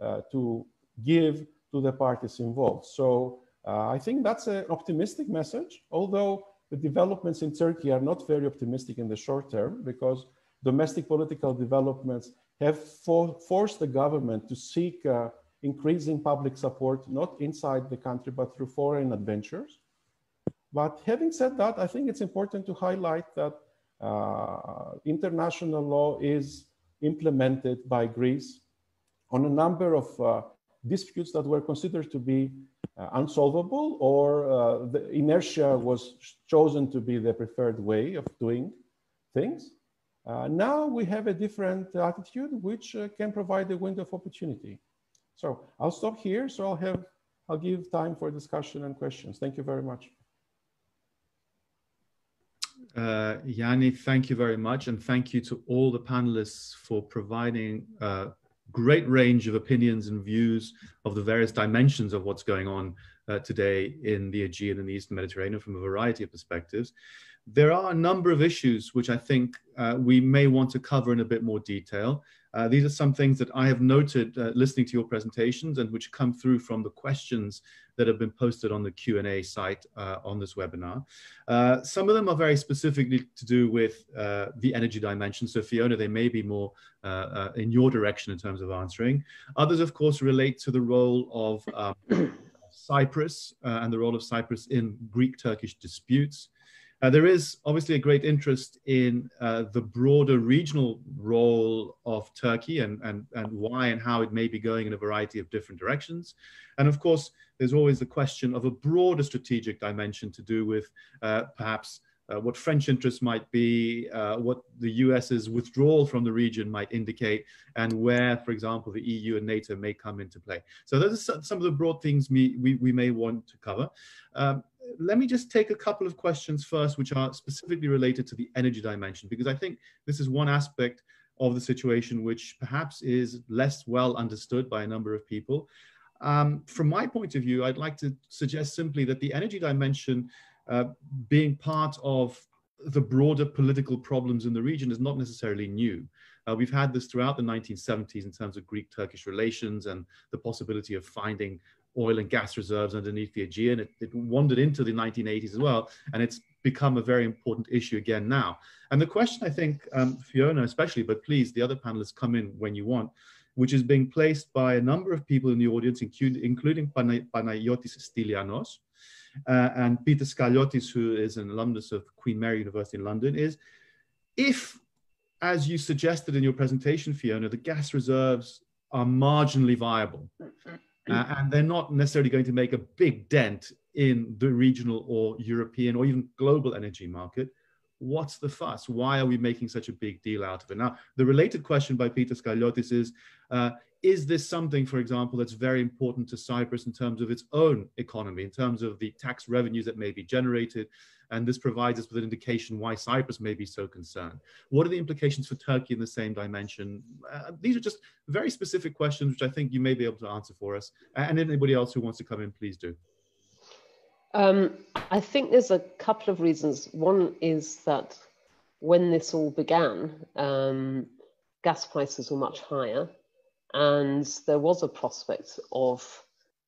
uh, to give to the parties involved. So Uh, I think that's an optimistic message, although the developments in Turkey are not very optimistic in the short term, because domestic political developments have for forced the government to seek uh, increasing public support, not inside the country, but through foreign adventures. But having said that, I think it's important to highlight that uh, international law is implemented by Greece on a number of uh, disputes that were considered to be Uh, unsolvable, or uh, the inertia was chosen to be the preferred way of doing things. Uh, now we have a different attitude, which uh, can provide a window of opportunity. So I'll stop here. So I'll have, I'll give time for discussion and questions. Thank you very much. Uh, Yanni, thank you very much. And thank you to all the panelists for providing uh, great range of opinions and views of the various dimensions of what's going on uh, today in the Aegean and the Eastern Mediterranean from a variety of perspectives. There are a number of issues which I think uh, we may want to cover in a bit more detail. Uh, these are some things that I have noted uh, listening to your presentations, and which come through from the questions that have been posted on the Q and A site uh, on this webinar. Uh, some of them are very specifically to do with uh, the energy dimension. So Fiona, they may be more uh, uh, in your direction in terms of answering. Others, of course, relate to the role of um, Cyprus uh, and the role of Cyprus in Greek-Turkish disputes. Uh, there is obviously a great interest in uh, the broader regional role of Turkey and, and, and why and how it may be going in a variety of different directions. And of course, there's always the question of a broader strategic dimension to do with uh, perhaps uh, what French interests might be, uh, what the US's withdrawal from the region might indicate, and where, for example, the E U and NATO may come into play. So those are some of the broad things we, we, we may want to cover. Um, Let me just take a couple of questions first, which are specifically related to the energy dimension, because I think this is one aspect of the situation which perhaps is less well understood by a number of people. Um, from my point of view, I'd like to suggest simply that the energy dimension uh, being part of the broader political problems in the region is not necessarily new. Uh, we've had this throughout the nineteen seventies in terms of Greek-Turkish relations and the possibility of finding oil and gas reserves underneath the Aegean. It, it wandered into the nineteen eighties as well, and it's become a very important issue again now. And the question, I think, um, Fiona especially, but please, the other panelists come in when you want, which is being placed by a number of people in the audience, including, including Panay Panayotis Stylianos uh, and Peter Skaliotis, who is an alumnus of Queen Mary University in London, is if, as you suggested in your presentation, Fiona, the gas reserves are marginally viable, Uh, and they're not necessarily going to make a big dent in the regional or European or even global energy market, what's the fuss? Why are we making such a big deal out of it? Now, the related question by Peter Skaliotis is, uh, is this something, for example, that's very important to Cyprus in terms of its own economy, in terms of the tax revenues that may be generated? And this provides us with an indication why Cyprus may be so concerned. What are the implications for Turkey in the same dimension? Uh, these are just very specific questions, which I think you may be able to answer for us. And anybody else who wants to come in, please do. Um, I think there's a couple of reasons. One is that when this all began, um, gas prices were much higher, and there was a prospect of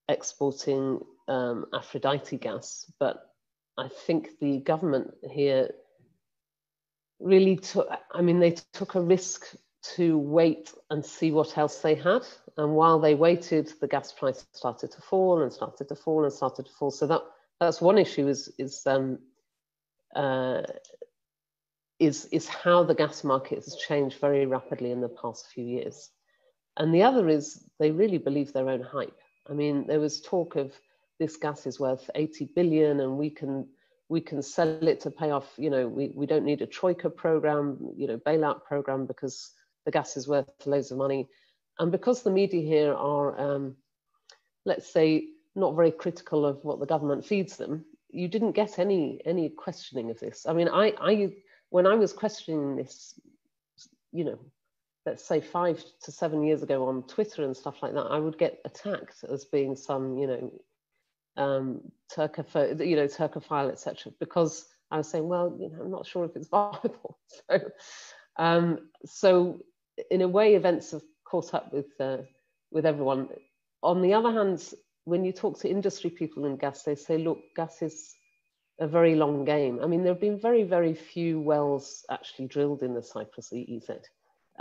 exporting um, Aphrodite gas, but I think the government here really took, I mean, they took a risk to wait and see what else they had. And while they waited, the gas price started to fall and started to fall and started to fall. So that that's one issue is, is, um, uh, is, is how the gas market has changed very rapidly in the past few years. And the other is they really believe their own hype. I mean, there was talk of this gas is worth eighty billion and we can we can sell it to pay off, you know, we, we don't need a troika program, you know, bailout program, because the gas is worth loads of money. And because the media here are, um, let's say, not very critical of what the government feeds them, you didn't get any any questioning of this. I mean, I, I when I was questioning this, you know, let's say five to seven years ago on Twitter and stuff like that, I would get attacked as being some, you know, um Turkoph- you know, Turkophile, et cetera, because I was saying, well, you know, I'm not sure if it's viable. So, um, so in a way, events have caught up with uh, with everyone. On the other hand, when you talk to industry people in gas, they say, look, gas is a very long game. I mean, there have been very, very few wells actually drilled in the Cyprus E E Z.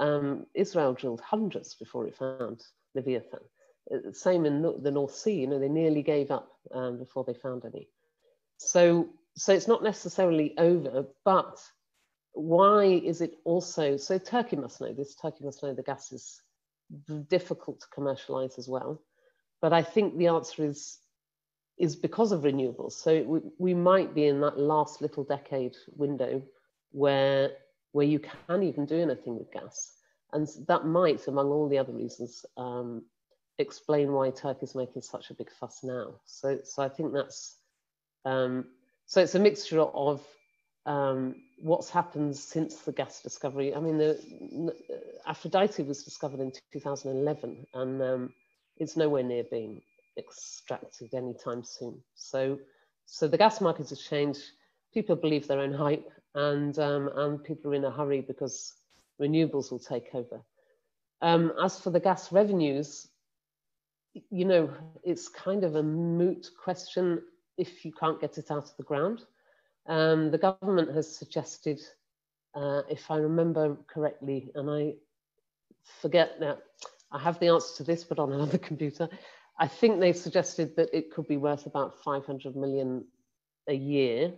Um, Israel drilled hundreds before it found Leviathan. Same in the North Sea, you know, they nearly gave up um, before they found any. So, so it's not necessarily over, but why is it also, so Turkey must know this, Turkey must know the gas is difficult to commercialize as well. But I think the answer is, is because of renewables. So it, we, we might be in that last little decade window where, where you can't even do anything with gas. And that might, among all the other reasons, um, explain why Turkey is making such a big fuss now. So, so I think that's, um, so it's a mixture of um, what's happened since the gas discovery. I mean, the, Aphrodite was discovered in two thousand eleven, and um, it's nowhere near being extracted anytime soon. So, so the gas market has changed. People believe their own hype, and um, and people are in a hurry because renewables will take over. Um, as for the gas revenues, you know, it's kind of a moot question if you can't get it out of the ground. Um, the government has suggested, uh, if I remember correctly, and I forget now, I have the answer to this, but on another computer, I think they suggested that it could be worth about five hundred million a year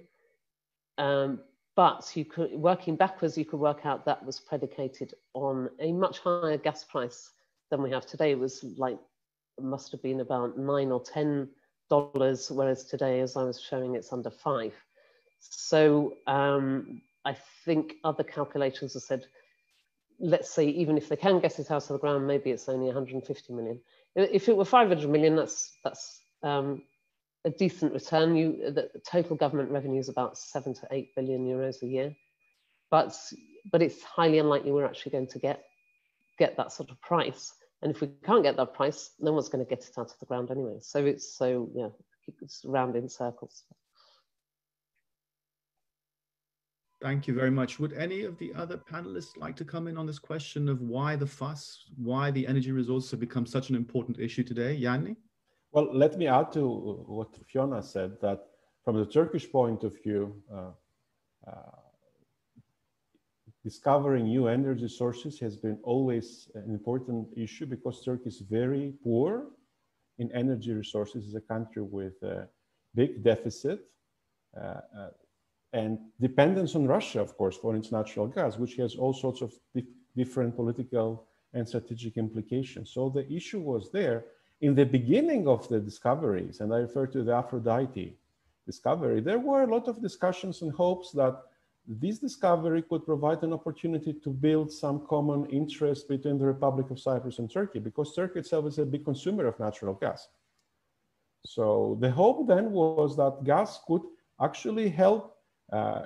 Um, but you could, working backwards, you could work out that was predicated on a much higher gas price than we have today. It was like, it must have been about nine or ten dollars, whereas today, as I was showing, it's under five. So um, I think other calculations have said, let's say, even if they can get it out of the ground, maybe it's only one hundred fifty million. If it were five hundred million, that's that's um, a decent return. You, the total government revenue is about seven to eight billion euros a year, but but it's highly unlikely we're actually going to get get that sort of price. And if we can't get that price, no one's going to get it out of the ground anyway. So it's so yeah, it's round in circles. Thank you very much. Would any of the other panelists like to come in on this question of why the fuss, why the energy resources have become such an important issue today? Yanni? Well, let me add to what Fiona said, that from the Turkish point of view, uh, uh, discovering new energy sources has been always an important issue because Turkey is very poor in energy resources. It's a country with a big deficit. Uh, uh, and dependence on Russia, of course, for its natural gas, which has all sorts of dif different political and strategic implications. So the issue was there in the beginning of the discoveries, and I refer to the Aphrodite discovery. There were a lot of discussions and hopes that this discovery could provide an opportunity to build some common interest between the Republic of Cyprus and Turkey, because Turkey itself is a big consumer of natural gas. So the hope then was that gas could actually help Uh,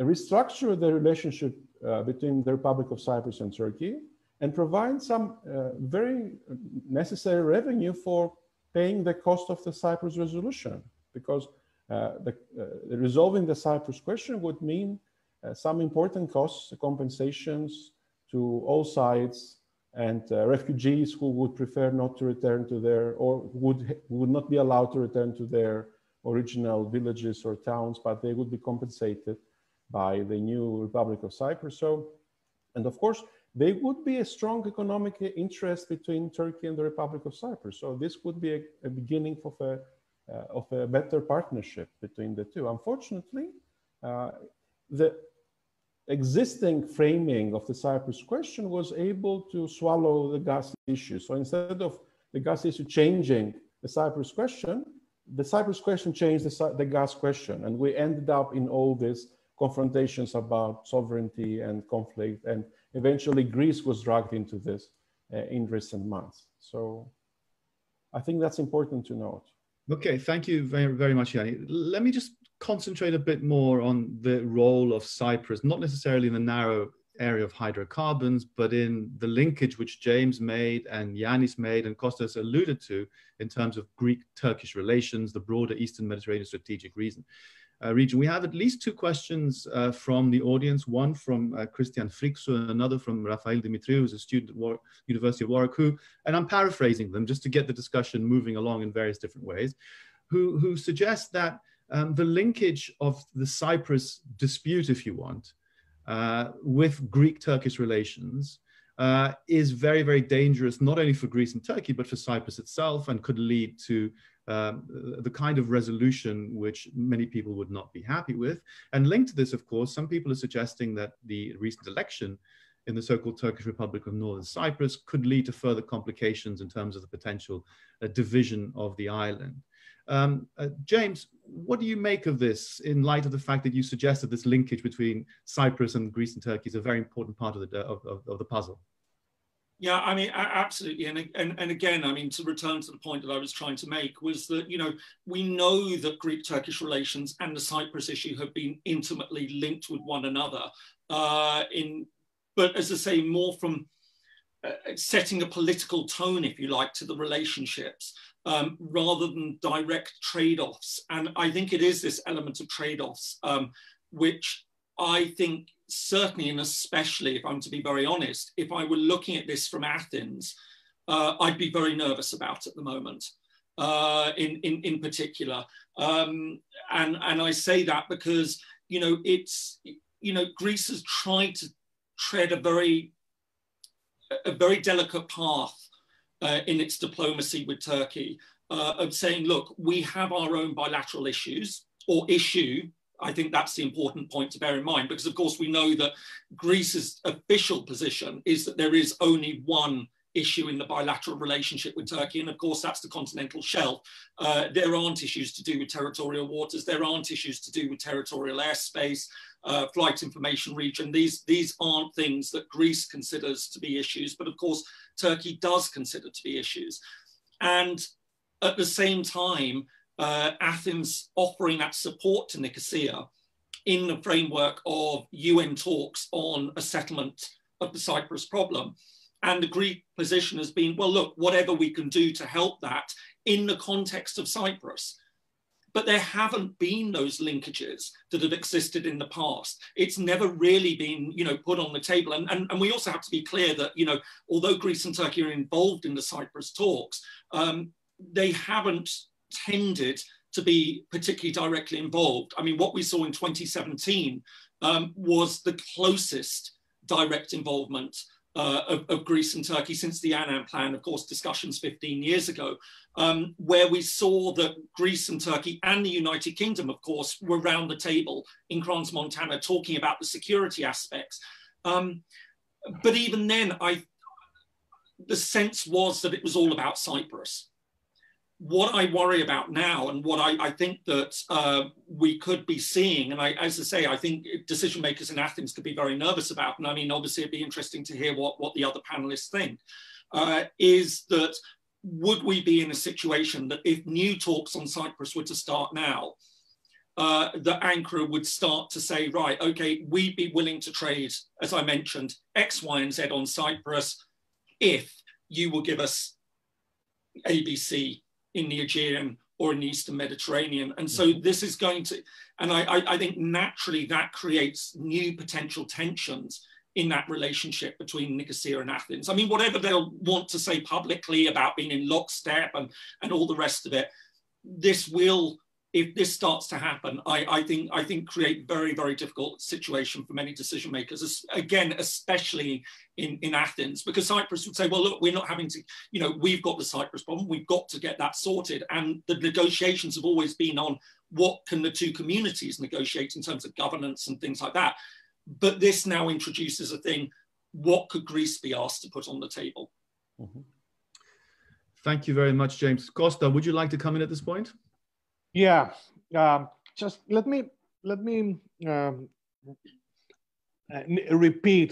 restructure the relationship uh, between the Republic of Cyprus and Turkey and provide some uh, very necessary revenue for paying the cost of the Cyprus resolution, because uh, the, uh, resolving the Cyprus question would mean uh, some important costs, compensations to all sides and uh, refugees who would prefer not to return to their, or would, would not be allowed to return to their original villages or towns, but they would be compensated by the new Republic of Cyprus. So, and of course, there would be a strong economic interest between Turkey and the Republic of Cyprus. So this would be a, a beginning of a, uh, of a better partnership between the two. Unfortunately, uh, the existing framing of the Cyprus question was able to swallow the gas issue. So instead of the gas issue changing the Cyprus question, the Cyprus question changed the, the gas question, and we ended up in all these confrontations about sovereignty and conflict, and eventually Greece was dragged into this uh, in recent months. So I think that's important to note. Okay, thank you very, very much, Yanni. Let me just concentrate a bit more on the role of Cyprus, not necessarily in the narrow area of hydrocarbons, but in the linkage which James made and Yannis made and Kostas alluded to in terms of Greek-Turkish relations, the broader Eastern Mediterranean strategic region. Uh, region. We have at least two questions uh, from the audience, one from uh, Christian Frixo and another from Rafael Dimitriou, who's a student at Warwick, University of Warwick, who, and I'm paraphrasing them just to get the discussion moving along in various different ways, who, who suggests that um, the linkage of the Cyprus dispute, if you want, Uh, with Greek-Turkish relations uh, is very, very dangerous, not only for Greece and Turkey, but for Cyprus itself, and could lead to um, the kind of resolution which many people would not be happy with. And linked to this, of course, some people are suggesting that the recent election in the so-called Turkish Republic of Northern Cyprus could lead to further complications in terms of the potential uh, division of the island. Um, uh, James, what do you make of this in light of the fact that you suggested this linkage between Cyprus and Greece and Turkey is a very important part of the, of, of, of the puzzle? Yeah, I mean, absolutely. And, and, and again, I mean, to return to the point that I was trying to make was that, you know, we know that Greek-Turkish relations and the Cyprus issue have been intimately linked with one another. Uh, in, but as I say, more from uh, setting a political tone, if you like, to the relationships. Um, rather than direct trade-offs. And I think it is this element of trade-offs, um, which I think certainly, and especially if I'm to be very honest, if I were looking at this from Athens, uh, I'd be very nervous about at the moment, uh, in, in, in particular. Um, and, and I say that because, you know, it's, you know, Greece has tried to tread a very, a very delicate path Uh, in its diplomacy with Turkey, uh, of saying, look, we have our own bilateral issues or issue I think that's the important point to bear in mind, because of course we know that Greece's official position is that there is only one issue in the bilateral relationship with Turkey, and of course that's the continental shelf. Uh, there aren't issues to do with territorial waters, there aren't issues to do with territorial airspace, uh, flight information region. These, these aren't things that Greece considers to be issues, but of course Turkey does consider to be issues. And at the same time, uh, Athens offering that support to Nicosia in the framework of U N talks on a settlement of the Cyprus problem. And the Greek position has been, well, look, whatever we can do to help that in the context of Cyprus. But there haven't been those linkages that have existed in the past. It's never really been, you know, put on the table. And, and, and we also have to be clear that, you know, although Greece and Turkey are involved in the Cyprus talks, um, they haven't tended to be particularly directly involved. I mean, what we saw in twenty seventeen um, was the closest direct involvement Uh, of, of Greece and Turkey since the Annan plan, of course, discussions fifteen years ago, um, where we saw that Greece and Turkey and the United Kingdom, of course, were round the table in Crans, Montana, talking about the security aspects. Um, but even then, I, the sense was that it was all about Cyprus. What I worry about now, and what I, I think that uh, we could be seeing, and I, as I say, I think decision makers in Athens could be very nervous about, and I mean, obviously it'd be interesting to hear what, what the other panelists think, uh, is that would we be in a situation that if new talks on Cyprus were to start now, uh, that Ankara would start to say, right, okay, we'd be willing to trade, as I mentioned, X, Y, and Z on Cyprus if you will give us A B C in the Aegean or in the Eastern Mediterranean. And so this is going to, and I, I, I think naturally that creates new potential tensions in that relationship between Nicosia and Athens. I mean, whatever they'll want to say publicly about being in lockstep and, and all the rest of it, this will, if this starts to happen, I, I think I think create very, very difficult situation for many decision makers, again, especially in, in Athens, because Cyprus would say, well, look, we're not having to, you know, we've got the Cyprus problem, we've got to get that sorted. And the negotiations have always been on what can the two communities negotiate in terms of governance and things like that. But this now introduces a thing, what could Greece be asked to put on the table? Mm-hmm. Thank you very much, James. Costa, would you like to come in at this point? Yeah, uh, just let me let me um, repeat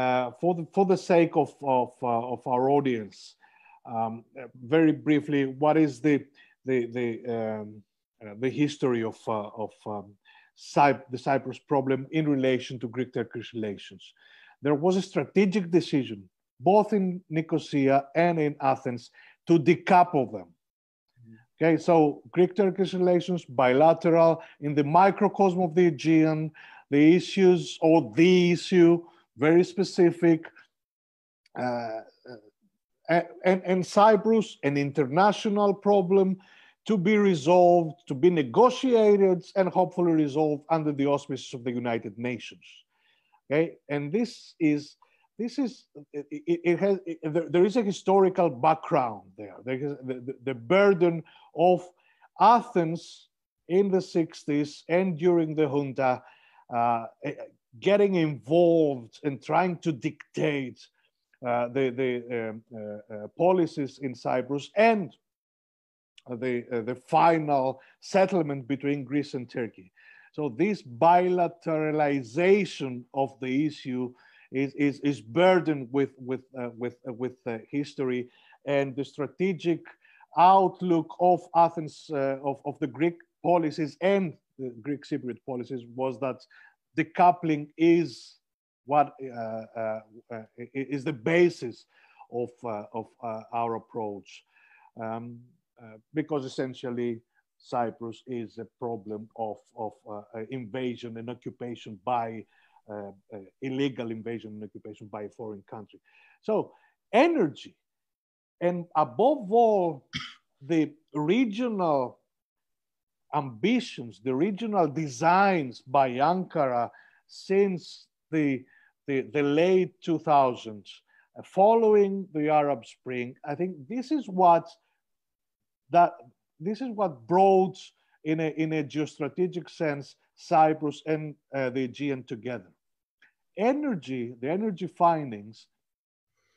uh, for the for the sake of of, uh, of our audience um, very briefly what is the the the um, uh, the history of uh, of um, Cyp the Cyprus problem in relation to Greek-Turkish relations. There was a strategic decision both in Nicosia and in Athens to decouple them. Okay, so Greek-Turkish relations, bilateral, in the microcosm of the Aegean, the issues or the issue, very specific, uh, and, and Cyprus, an international problem to be resolved, to be negotiated and hopefully resolved under the auspices of the United Nations. Okay, and this is, this is, it, it has, it, there is a historical background there. There is the, the burden of Athens in the sixties and during the junta, uh, getting involved and trying to dictate uh, the, the um, uh, uh, policies in Cyprus and the, uh, the final settlement between Greece and Turkey. So this bilateralization of the issue Is, is, is burdened with, with, uh, with, uh, with uh, history, and the strategic outlook of Athens, uh, of, of the Greek policies and the Greek Cypriot policies was that decoupling is what uh, uh, uh, is the basis of, uh, of uh, our approach, um, uh, because essentially Cyprus is a problem of, of uh, invasion and occupation by Uh, uh, illegal invasion and occupation by a foreign country. So energy, and above all, the regional ambitions, the regional designs by Ankara since the, the, the late two thousands, uh, following the Arab Spring, I think this is what, that, this is what brought, in a, in a geostrategic sense, Cyprus and uh, the Aegean together. Energy, the energy findings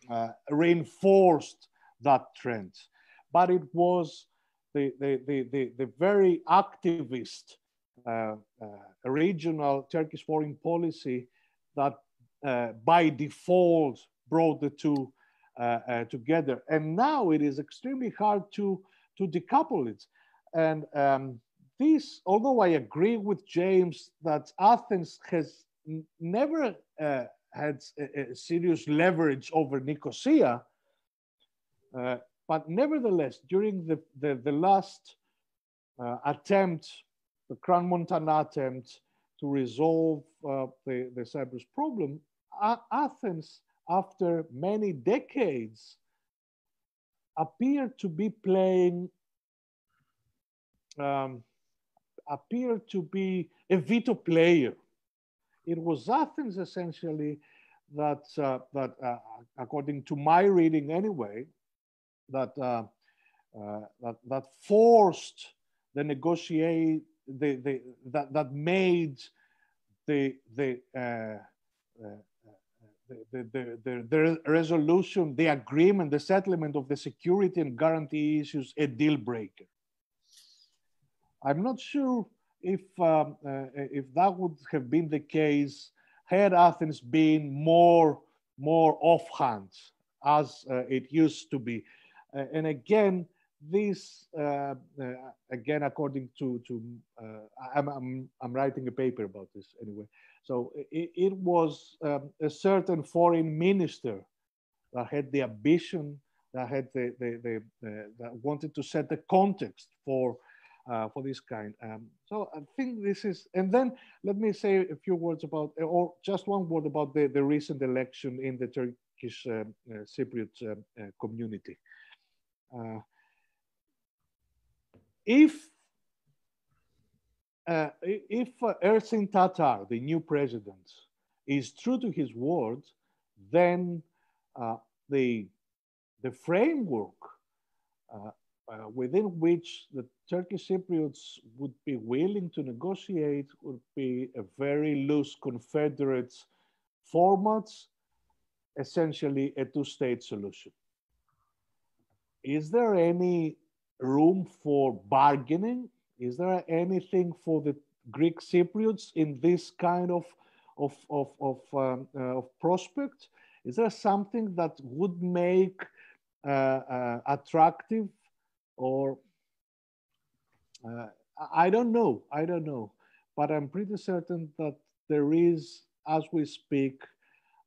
uh, reinforced that trend, but it was the, the, the, the, the very activist uh, uh, regional Turkish foreign policy that uh, by default brought the two uh, uh, together. And now it is extremely hard to, to decouple it. And um, this, although I agree with James that Athens has never uh, had a, a serious leverage over Nicosia, uh, but nevertheless, during the, the, the last uh, attempt, the Crans-Montana attempt to resolve uh, the, the Cyprus problem, uh, Athens, after many decades, appeared to be playing Um, appeared to be a veto player. It was Athens essentially that, uh, that uh, according to my reading anyway, that uh, uh, that, that forced the negotiate, the, the, that that made the the, uh, uh, the, the, the, the the resolution, the agreement, the settlement of the security and guarantee issues a deal breaker. I'm not sure if, um, uh, if that would have been the case had Athens been more, more offhand as uh, it used to be. Uh, and again, this, uh, uh, again, according to, to uh, I'm, I'm, I'm writing a paper about this anyway. So it, it was um, a certain foreign minister that had the ambition, that, had the, the, the, uh, that wanted to set the context for Uh, for this kind. Um, so I think this is, and then let me say a few words about, or just one word about the, the recent election in the Turkish uh, uh, Cypriot uh, uh, community. Uh, if uh, if uh, Ersin Tatar, the new president, is true to his word, then uh, the, the framework uh, Uh, within which the Turkish Cypriots would be willing to negotiate would be a very loose confederate format, essentially a two-state solution. Is there any room for bargaining? Is there anything for the Greek Cypriots in this kind of, of, of, of, um, uh, of prospect? Is there something that would make uh, uh, attractive or uh, I don't know, I don't know, but I'm pretty certain that there is, as we speak,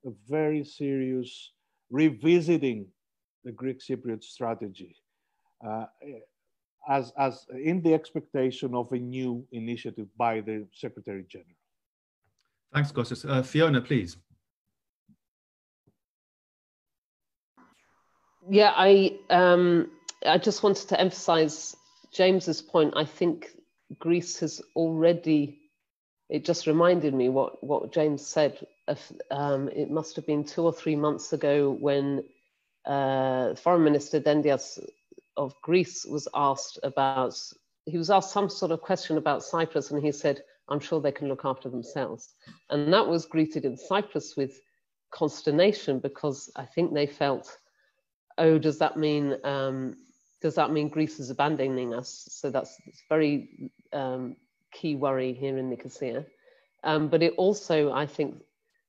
a very serious revisiting the Greek Cypriot strategy uh, as, as in the expectation of a new initiative by the Secretary General. Thanks, Kostas. Uh, Fiona, please. Yeah, I... Um... I just wanted to emphasize James's point. I think Greece has already, it just reminded me what, what James said. Um, it must have been two or three months ago when uh, Foreign Minister Dendias of Greece was asked about, he was asked some sort of question about Cyprus and he said, I'm sure they can look after themselves. And that was greeted in Cyprus with consternation because I think they felt, oh, does that mean, um, does that mean Greece is abandoning us? So that's it's very um, key worry here in Nicosia. Um, but it also, I think,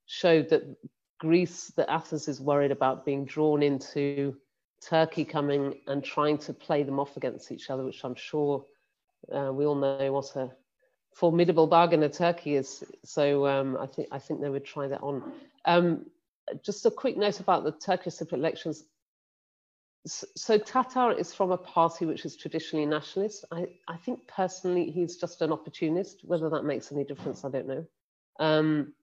showed that Greece, that Athens is worried about being drawn into Turkey coming and trying to play them off against each other, which I'm sure uh, we all know what a formidable bargainer Turkey is. So um, I think I think they would try that on. Um, just a quick note about the Turkish Cypriot elections. So Tatar is from a party which is traditionally nationalist. I, I think personally he's just an opportunist. Whether that makes any difference, I don't know. Um,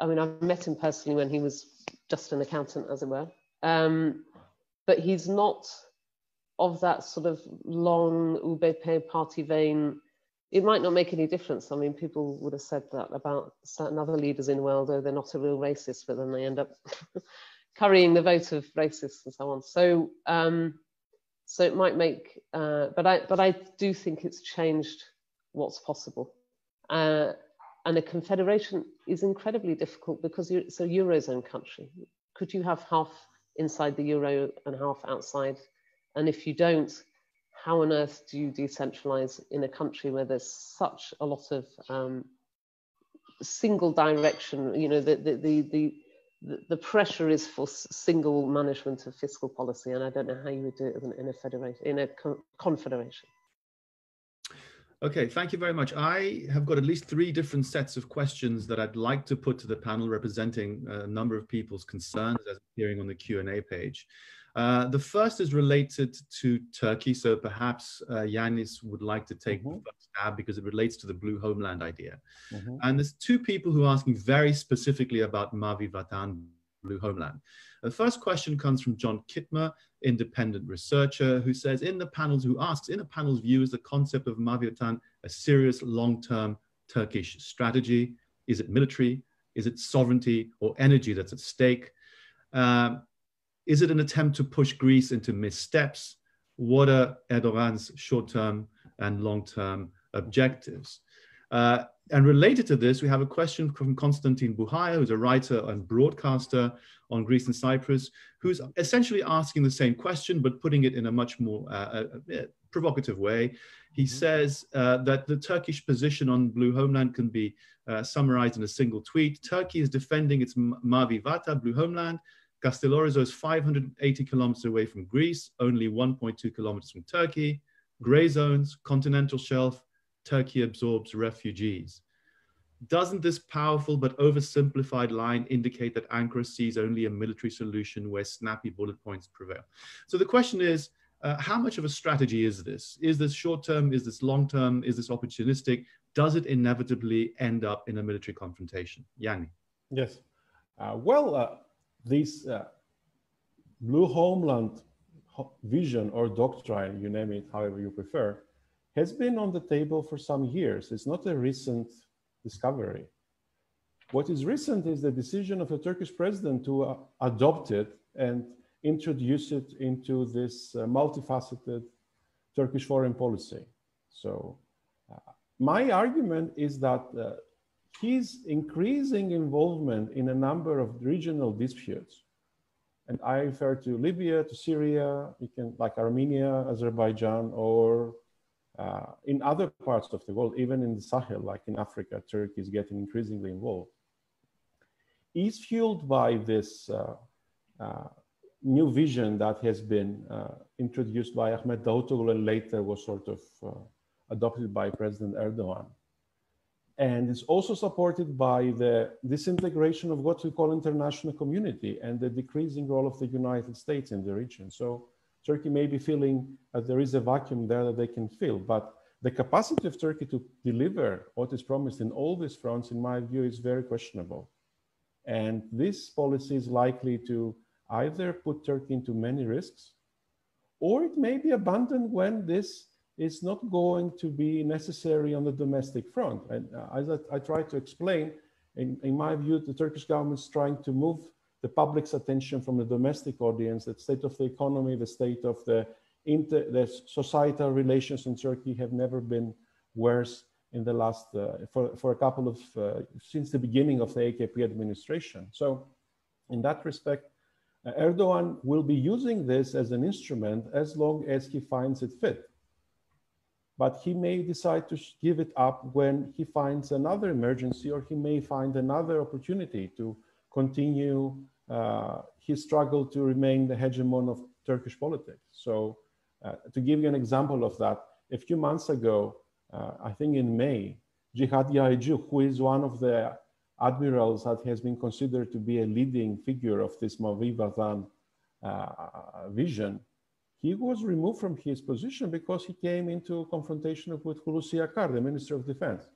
I mean, I met him personally when he was just an accountant, as it were. Um, but he's not of that sort of long U B P party vein. It might not make any difference. I mean, people would have said that about certain other leaders in the world, though they're not a real racist, but then they end up carrying the vote of racists and so on. So, um, so it might make, uh, but I, but I do think it's changed what's possible. Uh, and a confederation is incredibly difficult because you're, it's a Eurozone country. Could you have half inside the Euro and half outside? And if you don't, how on earth do you decentralize in a country where there's such a lot of um, single direction? You know, the, the, the, the The pressure is for single management of fiscal policy, and I don't know how you would do it in a federation, in a confederation. Okay, thank you very much. I have got at least three different sets of questions that I'd like to put to the panel, representing a number of people's concerns as appearing on the Q and A page. Uh, the first is related to Turkey, so perhaps uh, Ioannis would like to take mm-hmm. the first stab because it relates to the blue homeland idea. Mm-hmm. And there's two people who are asking very specifically about Mavi Vatan, blue homeland. The first question comes from John Kitmer, independent researcher, who says in the panel's, who asks, in the panel's view, is the concept of Mavi Vatan a serious long-term Turkish strategy? Is it military? Is it sovereignty or energy that's at stake? Um, Is it an attempt to push Greece into missteps? What are Erdogan's short-term and long-term objectives? Uh, and related to this, we have a question from Konstantin Buhaya, who's a writer and broadcaster on Greece and Cyprus, who's essentially asking the same question, but putting it in a much more uh, a, a provocative way. He mm-hmm. says uh, that the Turkish position on blue homeland can be uh, summarized in a single tweet. Turkey is defending its Mavi Vatan, blue homeland. Castellorizo is five hundred eighty kilometers away from Greece, only one point two kilometers from Turkey. Grey zones, continental shelf, Turkey absorbs refugees. Doesn't this powerful but oversimplified line indicate that Ankara sees only a military solution where snappy bullet points prevail? So the question is, uh, how much of a strategy is this? Is this short-term? Is this long-term? Is this opportunistic? Does it inevitably end up in a military confrontation? Yanni. Yes. Uh, well... Uh... This uh, blue homeland vision or doctrine, you name it, however you prefer, has been on the table for some years. It's not a recent discovery. What is recent is the decision of the Turkish president to uh, adopt it and introduce it into this uh, multifaceted Turkish foreign policy. So uh, my argument is that uh, his increasing involvement in a number of regional disputes, and I refer to Libya, to Syria, you can, like Armenia, Azerbaijan, or uh, in other parts of the world, even in the Sahel, like in Africa, Turkey is getting increasingly involved, is fueled by this uh, uh, new vision that has been uh, introduced by Ahmet Davutoğlu and later was sort of uh, adopted by President Erdogan. And it's also supported by the disintegration of what we call international community and the decreasing role of the United States in the region. So Turkey may be feeling that there is a vacuum there that they can fill, but the capacity of Turkey to deliver what is promised in all these fronts, in my view, is very questionable. And this policy is likely to either put Turkey into many risks, or it may be abandoned when this it's not going to be necessary on the domestic front. And uh, as I, I try to explain, in, in my view, the Turkish government is trying to move the public's attention from the domestic audience, the state of the economy, the state of the, inter, the societal relations in Turkey have never been worse in the last, uh, for, for a couple of, uh, since the beginning of the A K P administration. So in that respect, uh, Erdogan will be using this as an instrument as long as he finds it fit. But he may decide to give it up when he finds another emergency, or he may find another opportunity to continue uh, his struggle to remain the hegemon of Turkish politics. So uh, to give you an example of that, a few months ago, uh, I think in May, Cihat Yaycı, who is one of the admirals that has been considered to be a leading figure of this Mavi Vatan uh, vision, he was removed from his position because he came into confrontation with Hulusi Akar, the Minister of Defense.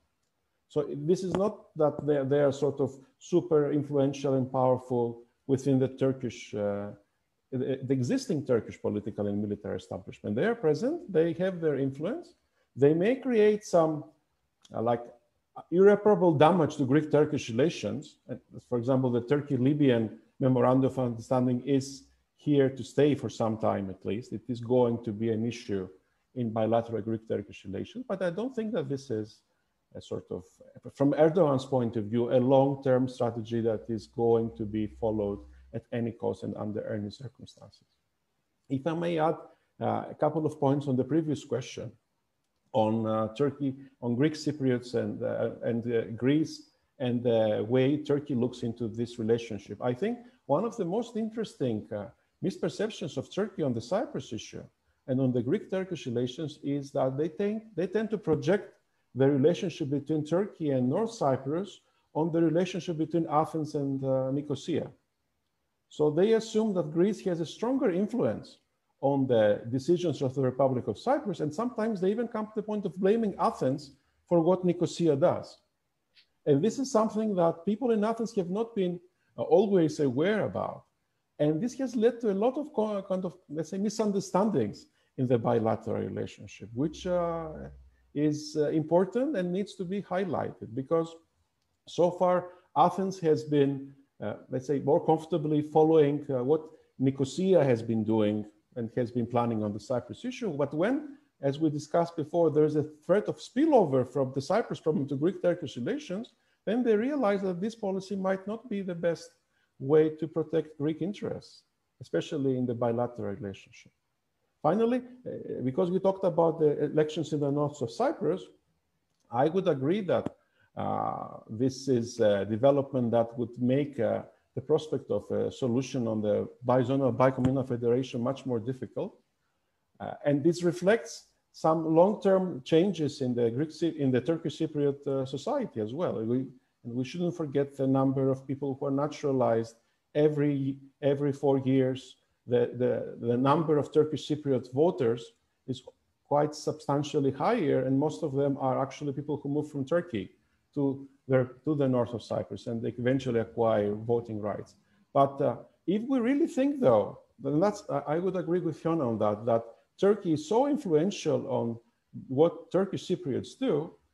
So this is not that they, they are sort of super influential and powerful within the Turkish, uh, the, the existing Turkish political and military establishment. They are present, they have their influence. They may create some uh, like irreparable damage to Greek-Turkish relations. For example, the Turkey-Libyan memorandum of understanding is here to stay for some time at least. It is going to be an issue in bilateral Greek-Turkish relations, but I don't think that this is a sort of, from Erdogan's point of view, a long-term strategy that is going to be followed at any cost and under any circumstances. If I may add uh, a couple of points on the previous question on uh, Turkey, on Greek Cypriots and, uh, and uh, Greece, and the way Turkey looks into this relationship. I think one of the most interesting uh, misperceptions of Turkey on the Cyprus issue and on the Greek-Turkish relations is that they, think, they tend to project the relationship between Turkey and North Cyprus on the relationship between Athens and uh, Nicosia. So they assume that Greece has a stronger influence on the decisions of the Republic of Cyprus, and sometimes they even come to the point of blaming Athens for what Nicosia does. And this is something that people in Athens have not been uh, always aware about. And this has led to a lot of kind of, let's say, misunderstandings in the bilateral relationship, which uh, is uh, important and needs to be highlighted, because so far Athens has been Uh, let's say, more comfortably following uh, what Nicosia has been doing and has been planning on the Cyprus issue. But when, as we discussed before, there's a threat of spillover from the Cyprus problem to Greek-Turkish relations, then they realize that this policy might not be the best way to protect Greek interests, especially in the bilateral relationship. Finally, uh, because we talked about the elections in the north of Cyprus, I would agree that Uh, this is a development that would make uh, the prospect of a solution on the bizonal bicommunal federation much more difficult. Uh, and this reflects some long-term changes in the Greek, in the Turkish Cypriot uh, society as well. We, and we shouldn't forget the number of people who are naturalized every, every four years. The, the, the number of Turkish Cypriot voters is quite substantially higher, and most of them are actually people who moved from Turkey To, their, to the north of Cyprus and they eventually acquire voting rights. But uh, if we really think though, then that's, I would agree with Fiona on that, that Turkey is so influential on what Turkish Cypriots do,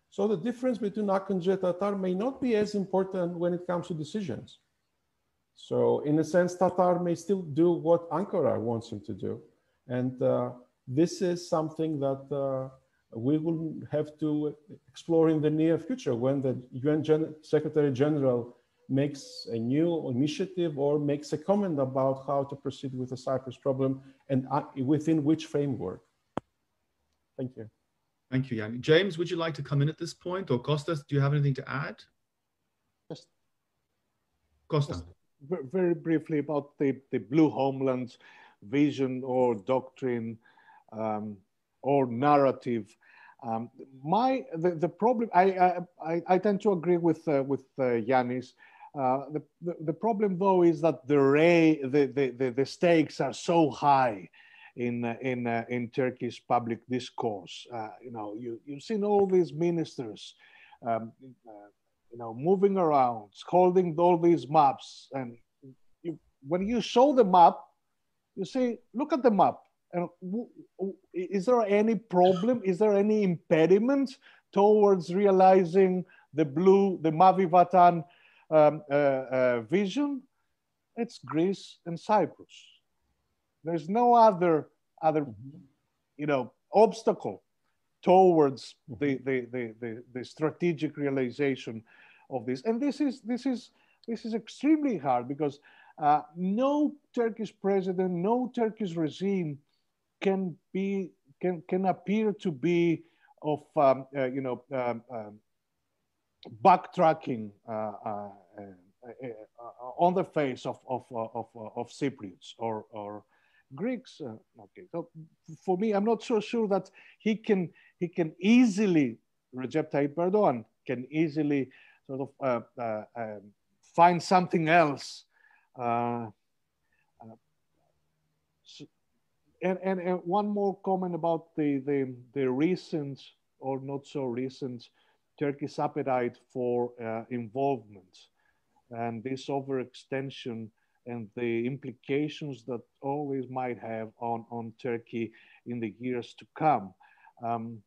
so the difference between Akıncı and Tatar may not be as important when it comes to decisions. So in a sense, Tatar may still do what Ankara wants him to do. And uh, this is something that uh, we will have to explore in the near future when the U N Gen- Secretary General makes a new initiative or makes a comment about how to proceed with the Cyprus problem and uh, within which framework. Thank you. Thank you, Yanni. James, would you like to come in at this point? Or Kostas, do you have anything to add? Just, Kostas. Just very briefly about the, the Blue Homelands vision or doctrine. Um, or narrative. Um, my, the, the problem, I, I, I tend to agree with, uh, with uh, Yannis. Uh, the, the, the problem though is that the, ray, the, the, the, the stakes are so high in, in, uh, in Turkey's public discourse. Uh, you know, you, you've seen all these ministers, um, uh, you know, moving around, holding all these maps. And you, when you show the map, you say, look at the map. And is there any problem? Is there any impediment towards realizing the blue, the Mavi Vatan um, uh, uh, vision? It's Greece and Cyprus. There's no other, other, you know, obstacle towards the, the, the, the, the strategic realization of this. And this is, this is, this is extremely hard because uh, no Turkish president, no Turkish regime can be can can appear to be of um, uh, you know um, um, backtracking uh, uh, uh, uh, on the face of of of, of Cypriots or or Greeks. Uh, okay, so for me, I'm not so sure that he can he can easily Recep Tayyip Erdogan can easily sort of uh, uh, um, find something else. Uh, uh, so, And, and, and one more comment about the, the, the recent or not so recent Turkey's appetite for uh, involvement and this overextension and the implications that all this might have on, on Turkey in the years to come. Um,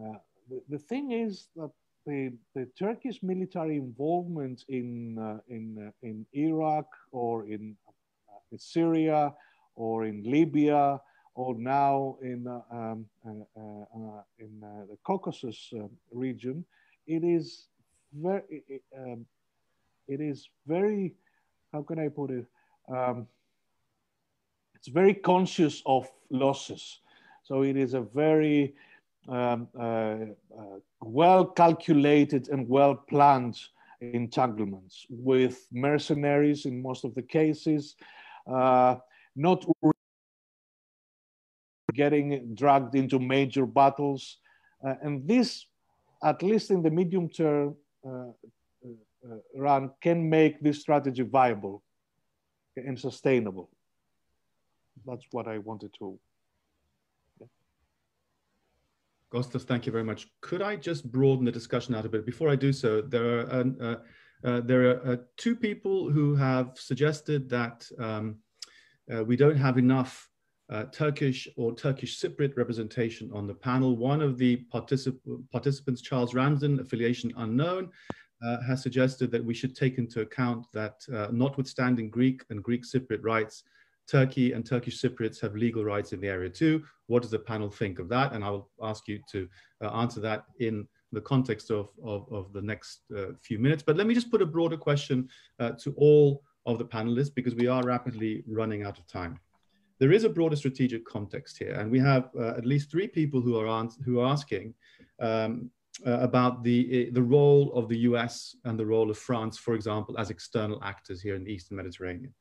uh, the, the thing is that the, the Turkish military involvement in, uh, in, uh, in Iraq or in, uh, in Syria or in Libya, or now in, uh, um, uh, uh, in uh, the Caucasus uh, region, it is very, um, it is very, how can I put it? Um, it's very conscious of losses. So it is a very um, uh, uh, well-calculated and well-planned entanglements with mercenaries in most of the cases, uh, not getting dragged into major battles. Uh, and this, at least in the medium term uh, uh, run, can make this strategy viable and sustainable. That's what I wanted to. Yeah. Kostas, thank you very much. Could I just broaden the discussion out a bit? Before I do so, there are, uh, uh, there are uh, two people who have suggested that um, uh, we don't have enough Uh, Turkish or Turkish Cypriot representation on the panel. One of the particip participants, Charles Ramsden, affiliation unknown, uh, has suggested that we should take into account that uh, notwithstanding Greek and Greek Cypriot rights, Turkey and Turkish Cypriots have legal rights in the area too. What does the panel think of that? And I'll ask you to uh, answer that in the context of, of, of the next uh, few minutes. But let me just put a broader question uh, to all of the panelists, because we are rapidly running out of time. There is a broader strategic context here, and we have uh, at least three people who are who are asking um, uh, about the the role of the U S and the role of France, for example, as external actors here in the Eastern Mediterranean.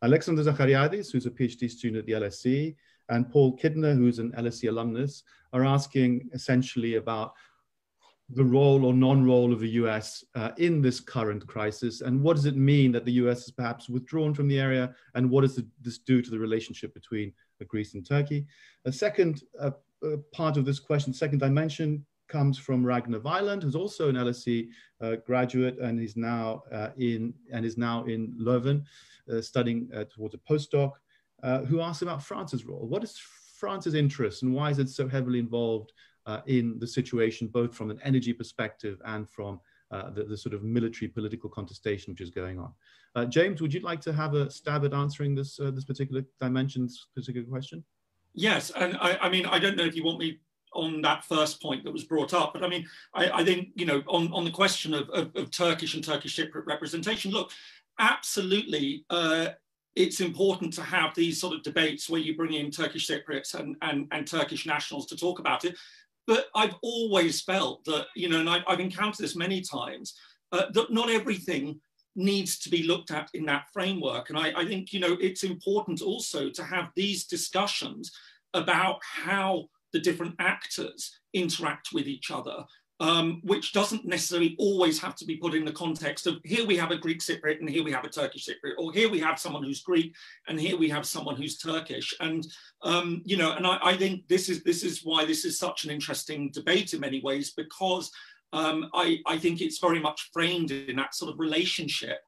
Alexander Zachariadis, who's a PhD student at the L S E, and Paul Kidner, who's an L S E alumnus, are asking essentially about the role or non-role of the U S uh, in this current crisis, and what does it mean that the U S is perhaps withdrawn from the area, and what does this do to the relationship between Greece and Turkey? A second uh, uh, part of this question, second dimension, comes from Ragnar Weiland, who's also an L S E uh, graduate and is now uh, in and is now in Leuven, uh, studying uh, towards a postdoc, uh, who asks about France's role. What is France's interest, and why is it so heavily involved Uh, in the situation, both from an energy perspective and from uh, the, the sort of military political contestation which is going on? Uh, James, would you like to have a stab at answering this uh, this particular dimension, this particular question? Yes, and I, I mean, I don't know if you want me on that first point that was brought up, but I mean, I, I think, you know, on, on the question of, of, of Turkish and Turkish Cypriot representation, look, absolutely, uh, it's important to have these sort of debates where you bring in Turkish Cypriots and, and, and Turkish nationals to talk about it. But I've always felt that, you know, and I, I've encountered this many times, uh, that not everything needs to be looked at in that framework. And I, I think, you know, it's important also to have these discussions about how the different actors interact with each other, um, which doesn't necessarily always have to be put in the context of here we have a Greek Cypriot and here we have a Turkish Cypriot, or here we have someone who's Greek and here we have someone who's Turkish. And, um, you know, and I, I think this is, this is why this is such an interesting debate in many ways, because um, I, I think it's very much framed in that sort of relationship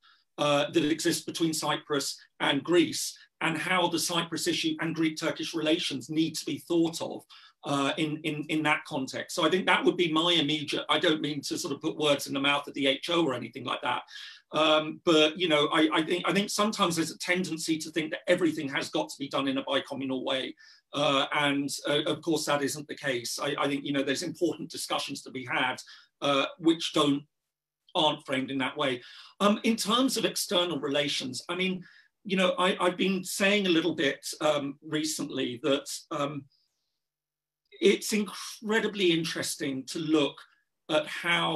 uh, that exists between Cyprus and Greece, and how the Cyprus issue and Greek-Turkish relations need to be thought of Uh, in, in, in that context. So I think that would be my immediate, I don't mean to sort of put words in the mouth of the H O or anything like that. Um, but, you know, I, I, think, I think sometimes there's a tendency to think that everything has got to be done in a bicommunal way. Uh, and uh, of course, that isn't the case. I, I think, you know, there's important discussions to be had, uh, which don't, aren't framed in that way. Um, in terms of external relations, I mean, you know, I, I've been saying a little bit um, recently that, um, it's incredibly interesting to look at how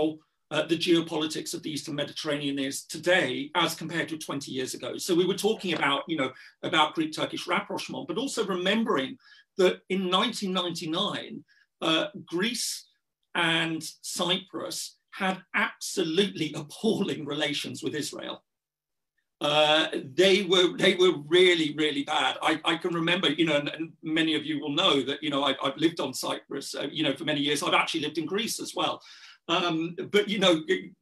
uh, the geopolitics of the Eastern Mediterranean is today as compared to twenty years ago. So we were talking about, you know, about Greek-Turkish rapprochement, but also remembering that in nineteen ninety-nine, uh, Greece and Cyprus had absolutely appalling relations with Israel. Uh, they were they were really, really bad. I, I can remember, you know, and, and many of you will know that, you know, I, I've lived on Cyprus, uh, you know, for many years. I've actually lived in Greece as well. Um, but, you know,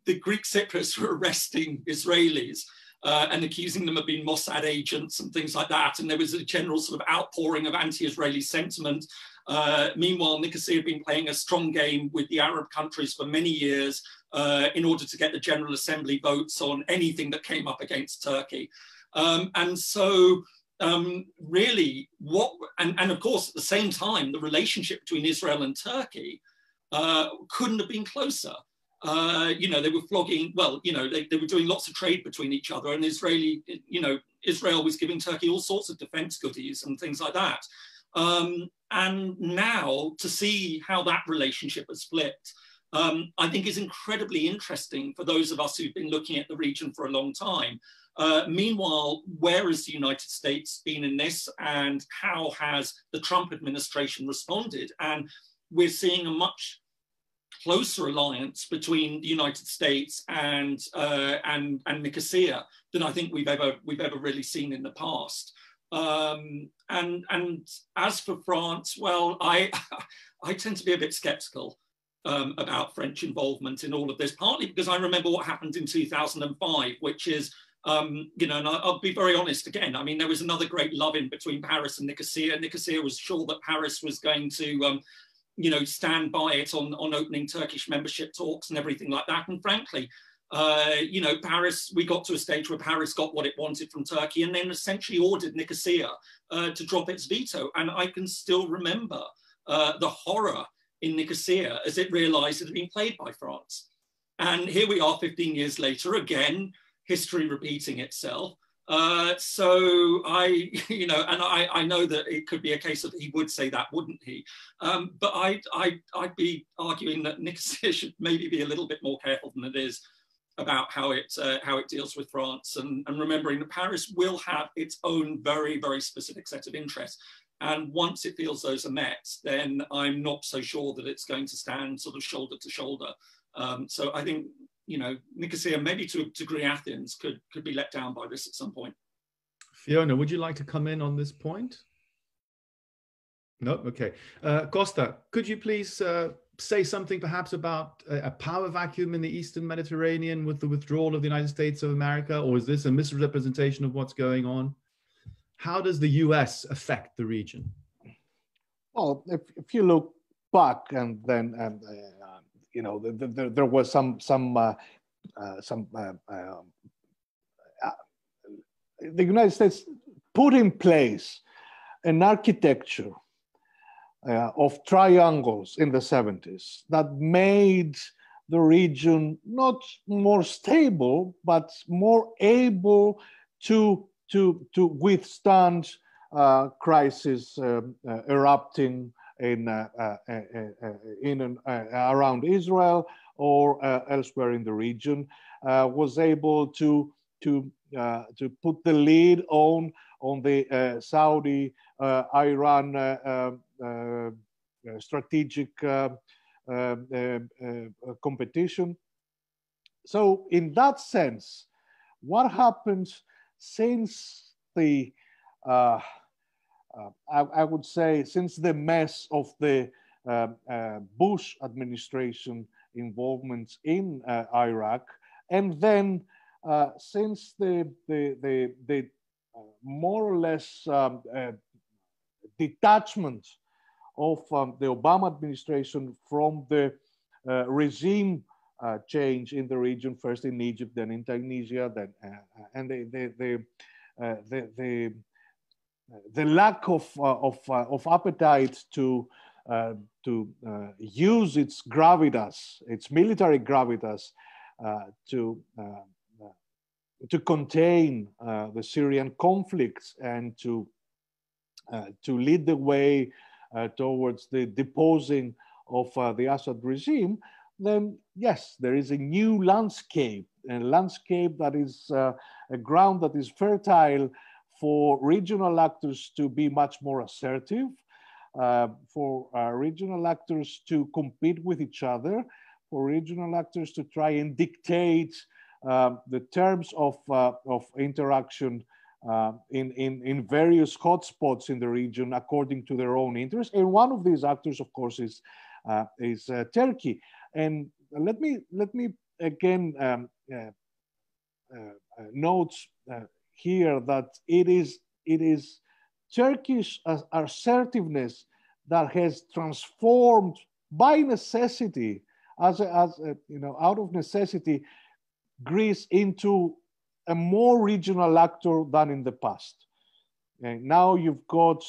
the Greek Cypriots were arresting Israelis uh, and accusing them of being Mossad agents and things like that. And there was a general sort of outpouring of anti-Israeli sentiment. Uh, meanwhile, Nicosia had been playing a strong game with the Arab countries for many years uh, in order to get the General Assembly votes on anything that came up against Turkey. Um, and so um, really what, and, and of course, at the same time, the relationship between Israel and Turkey uh, couldn't have been closer. Uh, you know, they were flogging, well, you know, they, they were doing lots of trade between each other, and Israeli, you know, Israel was giving Turkey all sorts of defense goodies and things like that. Um, and now to see how that relationship has flipped, um, I think is incredibly interesting for those of us who've been looking at the region for a long time. Uh, meanwhile, where has the United States been in this, and how has the Trump administration responded? And we're seeing a much closer alliance between the United States and uh, and and Nicosia than I think we've ever we've ever really seen in the past. Um, and and as for France, well, I I tend to be a bit sceptical um, about French involvement in all of this, partly because I remember what happened in two thousand five, which is um, you know, and I, I'll be very honest again. I mean, there was another great love-in between Paris and Nicosia. Nicosia was sure that Paris was going to um, you know, stand by it on, on opening Turkish membership talks and everything like that. And frankly, uh, you know, Paris, we got to a stage where Paris got what it wanted from Turkey and then essentially ordered Nicosia uh, to drop its veto. And I can still remember uh, the horror in Nicosia as it realized it had been played by France. And here we are fifteen years later, again, history repeating itself. Uh, so I, you know, and I, I know that it could be a case of he would say that, wouldn't he? Um, but I, I, I'd be arguing that Nicosia should maybe be a little bit more careful than it is about how it, uh, how it deals with France, and, and remembering that Paris will have its own very, very specific set of interests. And once it feels those are met, then I'm not so sure that it's going to stand sort of shoulder to shoulder. Um, so I think, you know, Nicosia, maybe to a degree Athens, could, could be let down by this at some point. Fiona, would you like to come in on this point? No, okay. Uh, Costa, could you please uh, say something perhaps about a, a power vacuum in the Eastern Mediterranean with the withdrawal of the United States of America, or is this a misrepresentation of what's going on? How does the U S affect the region? Well, if, if you look back and then, and, uh, you know, the, the, there was some, some, uh, uh, some. Uh, um, uh, the United States put in place an architecture uh, of triangles in the seventies that made the region not more stable, but more able to to to withstand uh, crises uh, uh, erupting in, uh, uh, uh, in and, uh, around Israel or uh, elsewhere in the region, uh, was able to, to, uh, to put the lead on, on the uh, Saudi-Iran uh, uh, uh, strategic uh, uh, uh, competition. So in that sense, what happened since the uh, Uh, I, I would say since the mess of the uh, uh, Bush administration involvement in uh, Iraq, and then uh, since the, the, the, the more or less um, uh, detachment of um, the Obama administration from the uh, regime uh, change in the region, first in Egypt, then in Tunisia, then, uh, and the, the, the, uh, the, the the lack of, uh, of, uh, of appetite to, uh, to uh, use its gravitas, its military gravitas, uh, to, uh, to contain uh, the Syrian conflicts and to, uh, to lead the way uh, towards the deposing of uh, the Assad regime, then yes, there is a new landscape, a landscape that is uh, a ground that is fertile for regional actors to be much more assertive, uh, for uh, regional actors to compete with each other, for regional actors to try and dictate uh, the terms of, uh, of interaction uh, in, in, in various hotspots in the region according to their own interests. And one of these actors, of course, is, uh, is uh, Turkey. And let me, let me again um, uh, uh, note uh, here that it is, it is Turkish assertiveness that has transformed by necessity, as, a, as a, you know, out of necessity, Greece into a more regional actor than in the past. And now you've got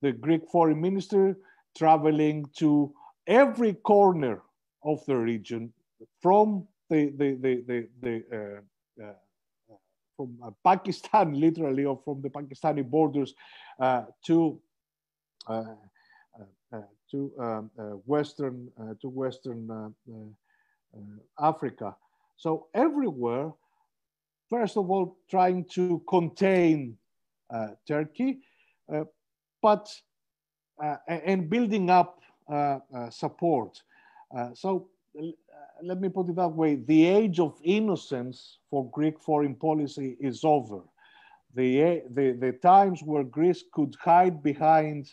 the Greek foreign minister traveling to every corner of the region, from the, the, the, the, the uh, uh, from Pakistan, literally, or from the Pakistani borders uh, to uh, uh, to um, uh, Western uh, to Western uh, uh, Africa. So everywhere, first of all, trying to contain uh, Turkey, uh, but uh, and building up uh, uh, support. Uh, so. Let me put it that way, the age of innocence for Greek foreign policy is over. The, the, the times where Greece could hide behind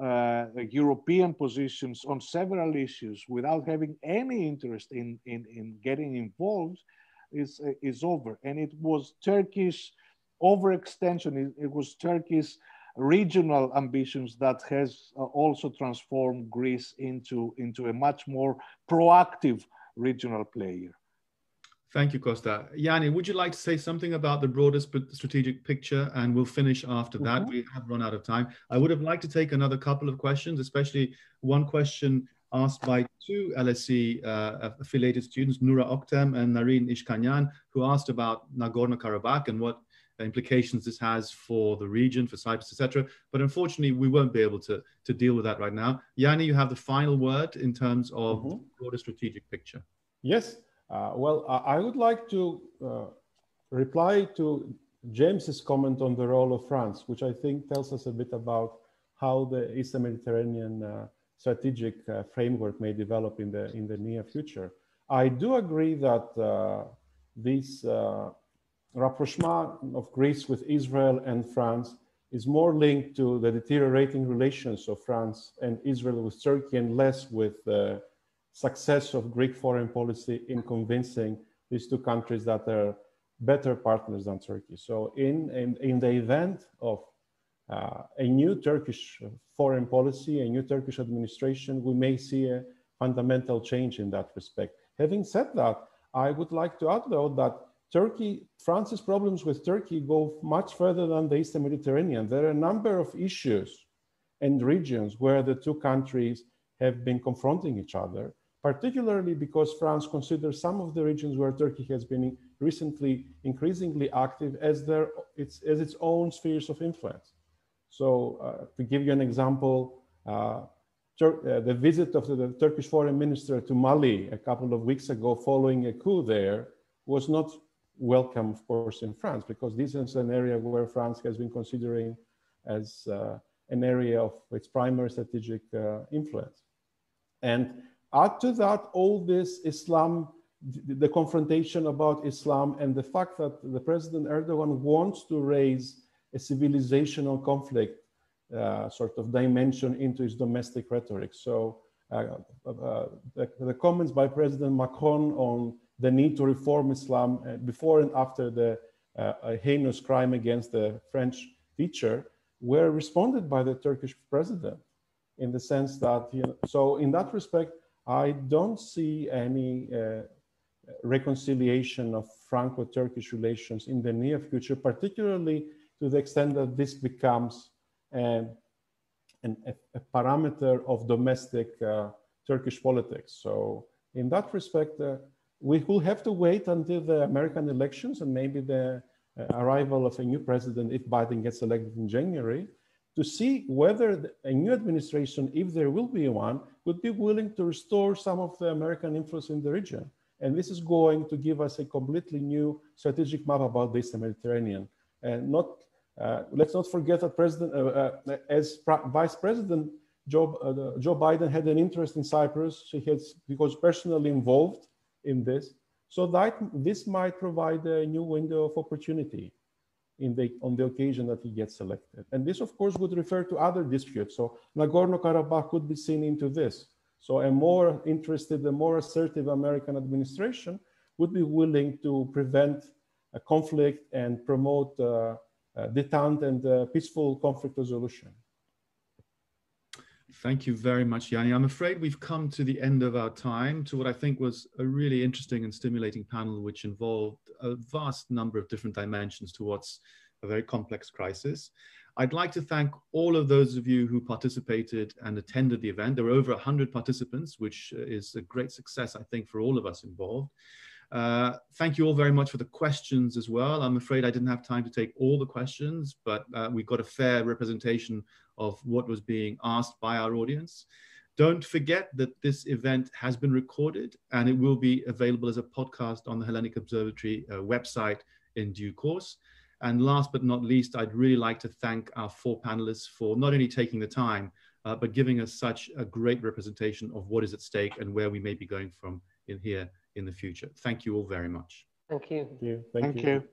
uh, European positions on several issues without having any interest in, in, in getting involved is, is over. And it was Turkey's overextension, it, it was Turkey's regional ambitions that has also transformed Greece into, into a much more proactive regional player. Thank you, Costa. Yanni, would you like to say something about the broader strategic picture? And we'll finish after that. Mm-hmm. We have run out of time. I would have liked to take another couple of questions, especially one question asked by two L S E uh, affiliated students, Nura Oktem and Nareen Ishkanyan, who asked about Nagorno-Karabakh and what implications this has for the region, for Cyprus, et cetera. But unfortunately, we won't be able to, to deal with that right now. Yanni, you have the final word in terms of mm-hmm. the broader strategic picture. Yes. Uh, well, I would like to uh, reply to James's comment on the role of France, which I think tells us a bit about how the Eastern Mediterranean uh, strategic uh, framework may develop in the, in the near future. I do agree that uh, these uh, rapprochement of Greece with Israel and France is more linked to the deteriorating relations of France and Israel with Turkey and less with the success of Greek foreign policy in convincing these two countries that they're better partners than Turkey. So in, in, in the event of uh, a new Turkish foreign policy, a new Turkish administration, we may see a fundamental change in that respect. Having said that, I would like to add though that Turkey, France's problems with Turkey go much further than the Eastern Mediterranean. There are a number of issues and regions where the two countries have been confronting each other, particularly because France considers some of the regions where Turkey has been recently increasingly active as, their, its, as its own spheres of influence. So uh, to give you an example, uh, uh, the visit of the, the Turkish foreign minister to Mali a couple of weeks ago following a coup there was not welcome, of course, in France, because this is an area where France has been considering as uh, an area of its primary strategic uh, influence. And add to that all this Islam, the confrontation about Islam and the fact that the President Erdogan wants to raise a civilizational conflict uh, sort of dimension into his domestic rhetoric. So uh, uh, the, the comments by President Macron on the need to reform Islam before and after the uh, heinous crime against the French teacher were responded by the Turkish president in the sense that, you know, so in that respect, I don't see any uh, reconciliation of Franco-Turkish relations in the near future, particularly to the extent that this becomes a, an, a parameter of domestic uh, Turkish politics. So in that respect, uh, we will have to wait until the American elections and maybe the arrival of a new president, if Biden gets elected in January, to see whether a new administration, if there will be one, would be willing to restore some of the American influence in the region. And this is going to give us a completely new strategic map about the Eastern Mediterranean. And not, uh, let's not forget that President, uh, uh, as Vice President, Joe, uh, Joe Biden had an interest in Cyprus. He, has, he was personally involved in this, so that this might provide a new window of opportunity in the, on the occasion that he gets elected. And this, of course, would refer to other disputes. So Nagorno-Karabakh could be seen into this. So a more interested, a more assertive American administration would be willing to prevent a conflict and promote uh, uh, detente and uh, peaceful conflict resolution. Thank you very much, Yanni. I'm afraid we've come to the end of our time, to what I think was a really interesting and stimulating panel, which involved a vast number of different dimensions to what's a very complex crisis. I'd like to thank all of those of you who participated and attended the event. There were over one hundred participants, which is a great success, I think, for all of us involved. Uh, thank you all very much for the questions as well. I'm afraid I didn't have time to take all the questions, but uh, we got a fair representation of what was being asked by our audience. Don't forget that this event has been recorded and it will be available as a podcast on the Hellenic Observatory uh, website in due course. And last but not least, I'd really like to thank our four panelists for not only taking the time, uh, but giving us such a great representation of what is at stake and where we may be going from in here in the future. Thank you all very much. Thank you. Thank you. Thank you. Thank you.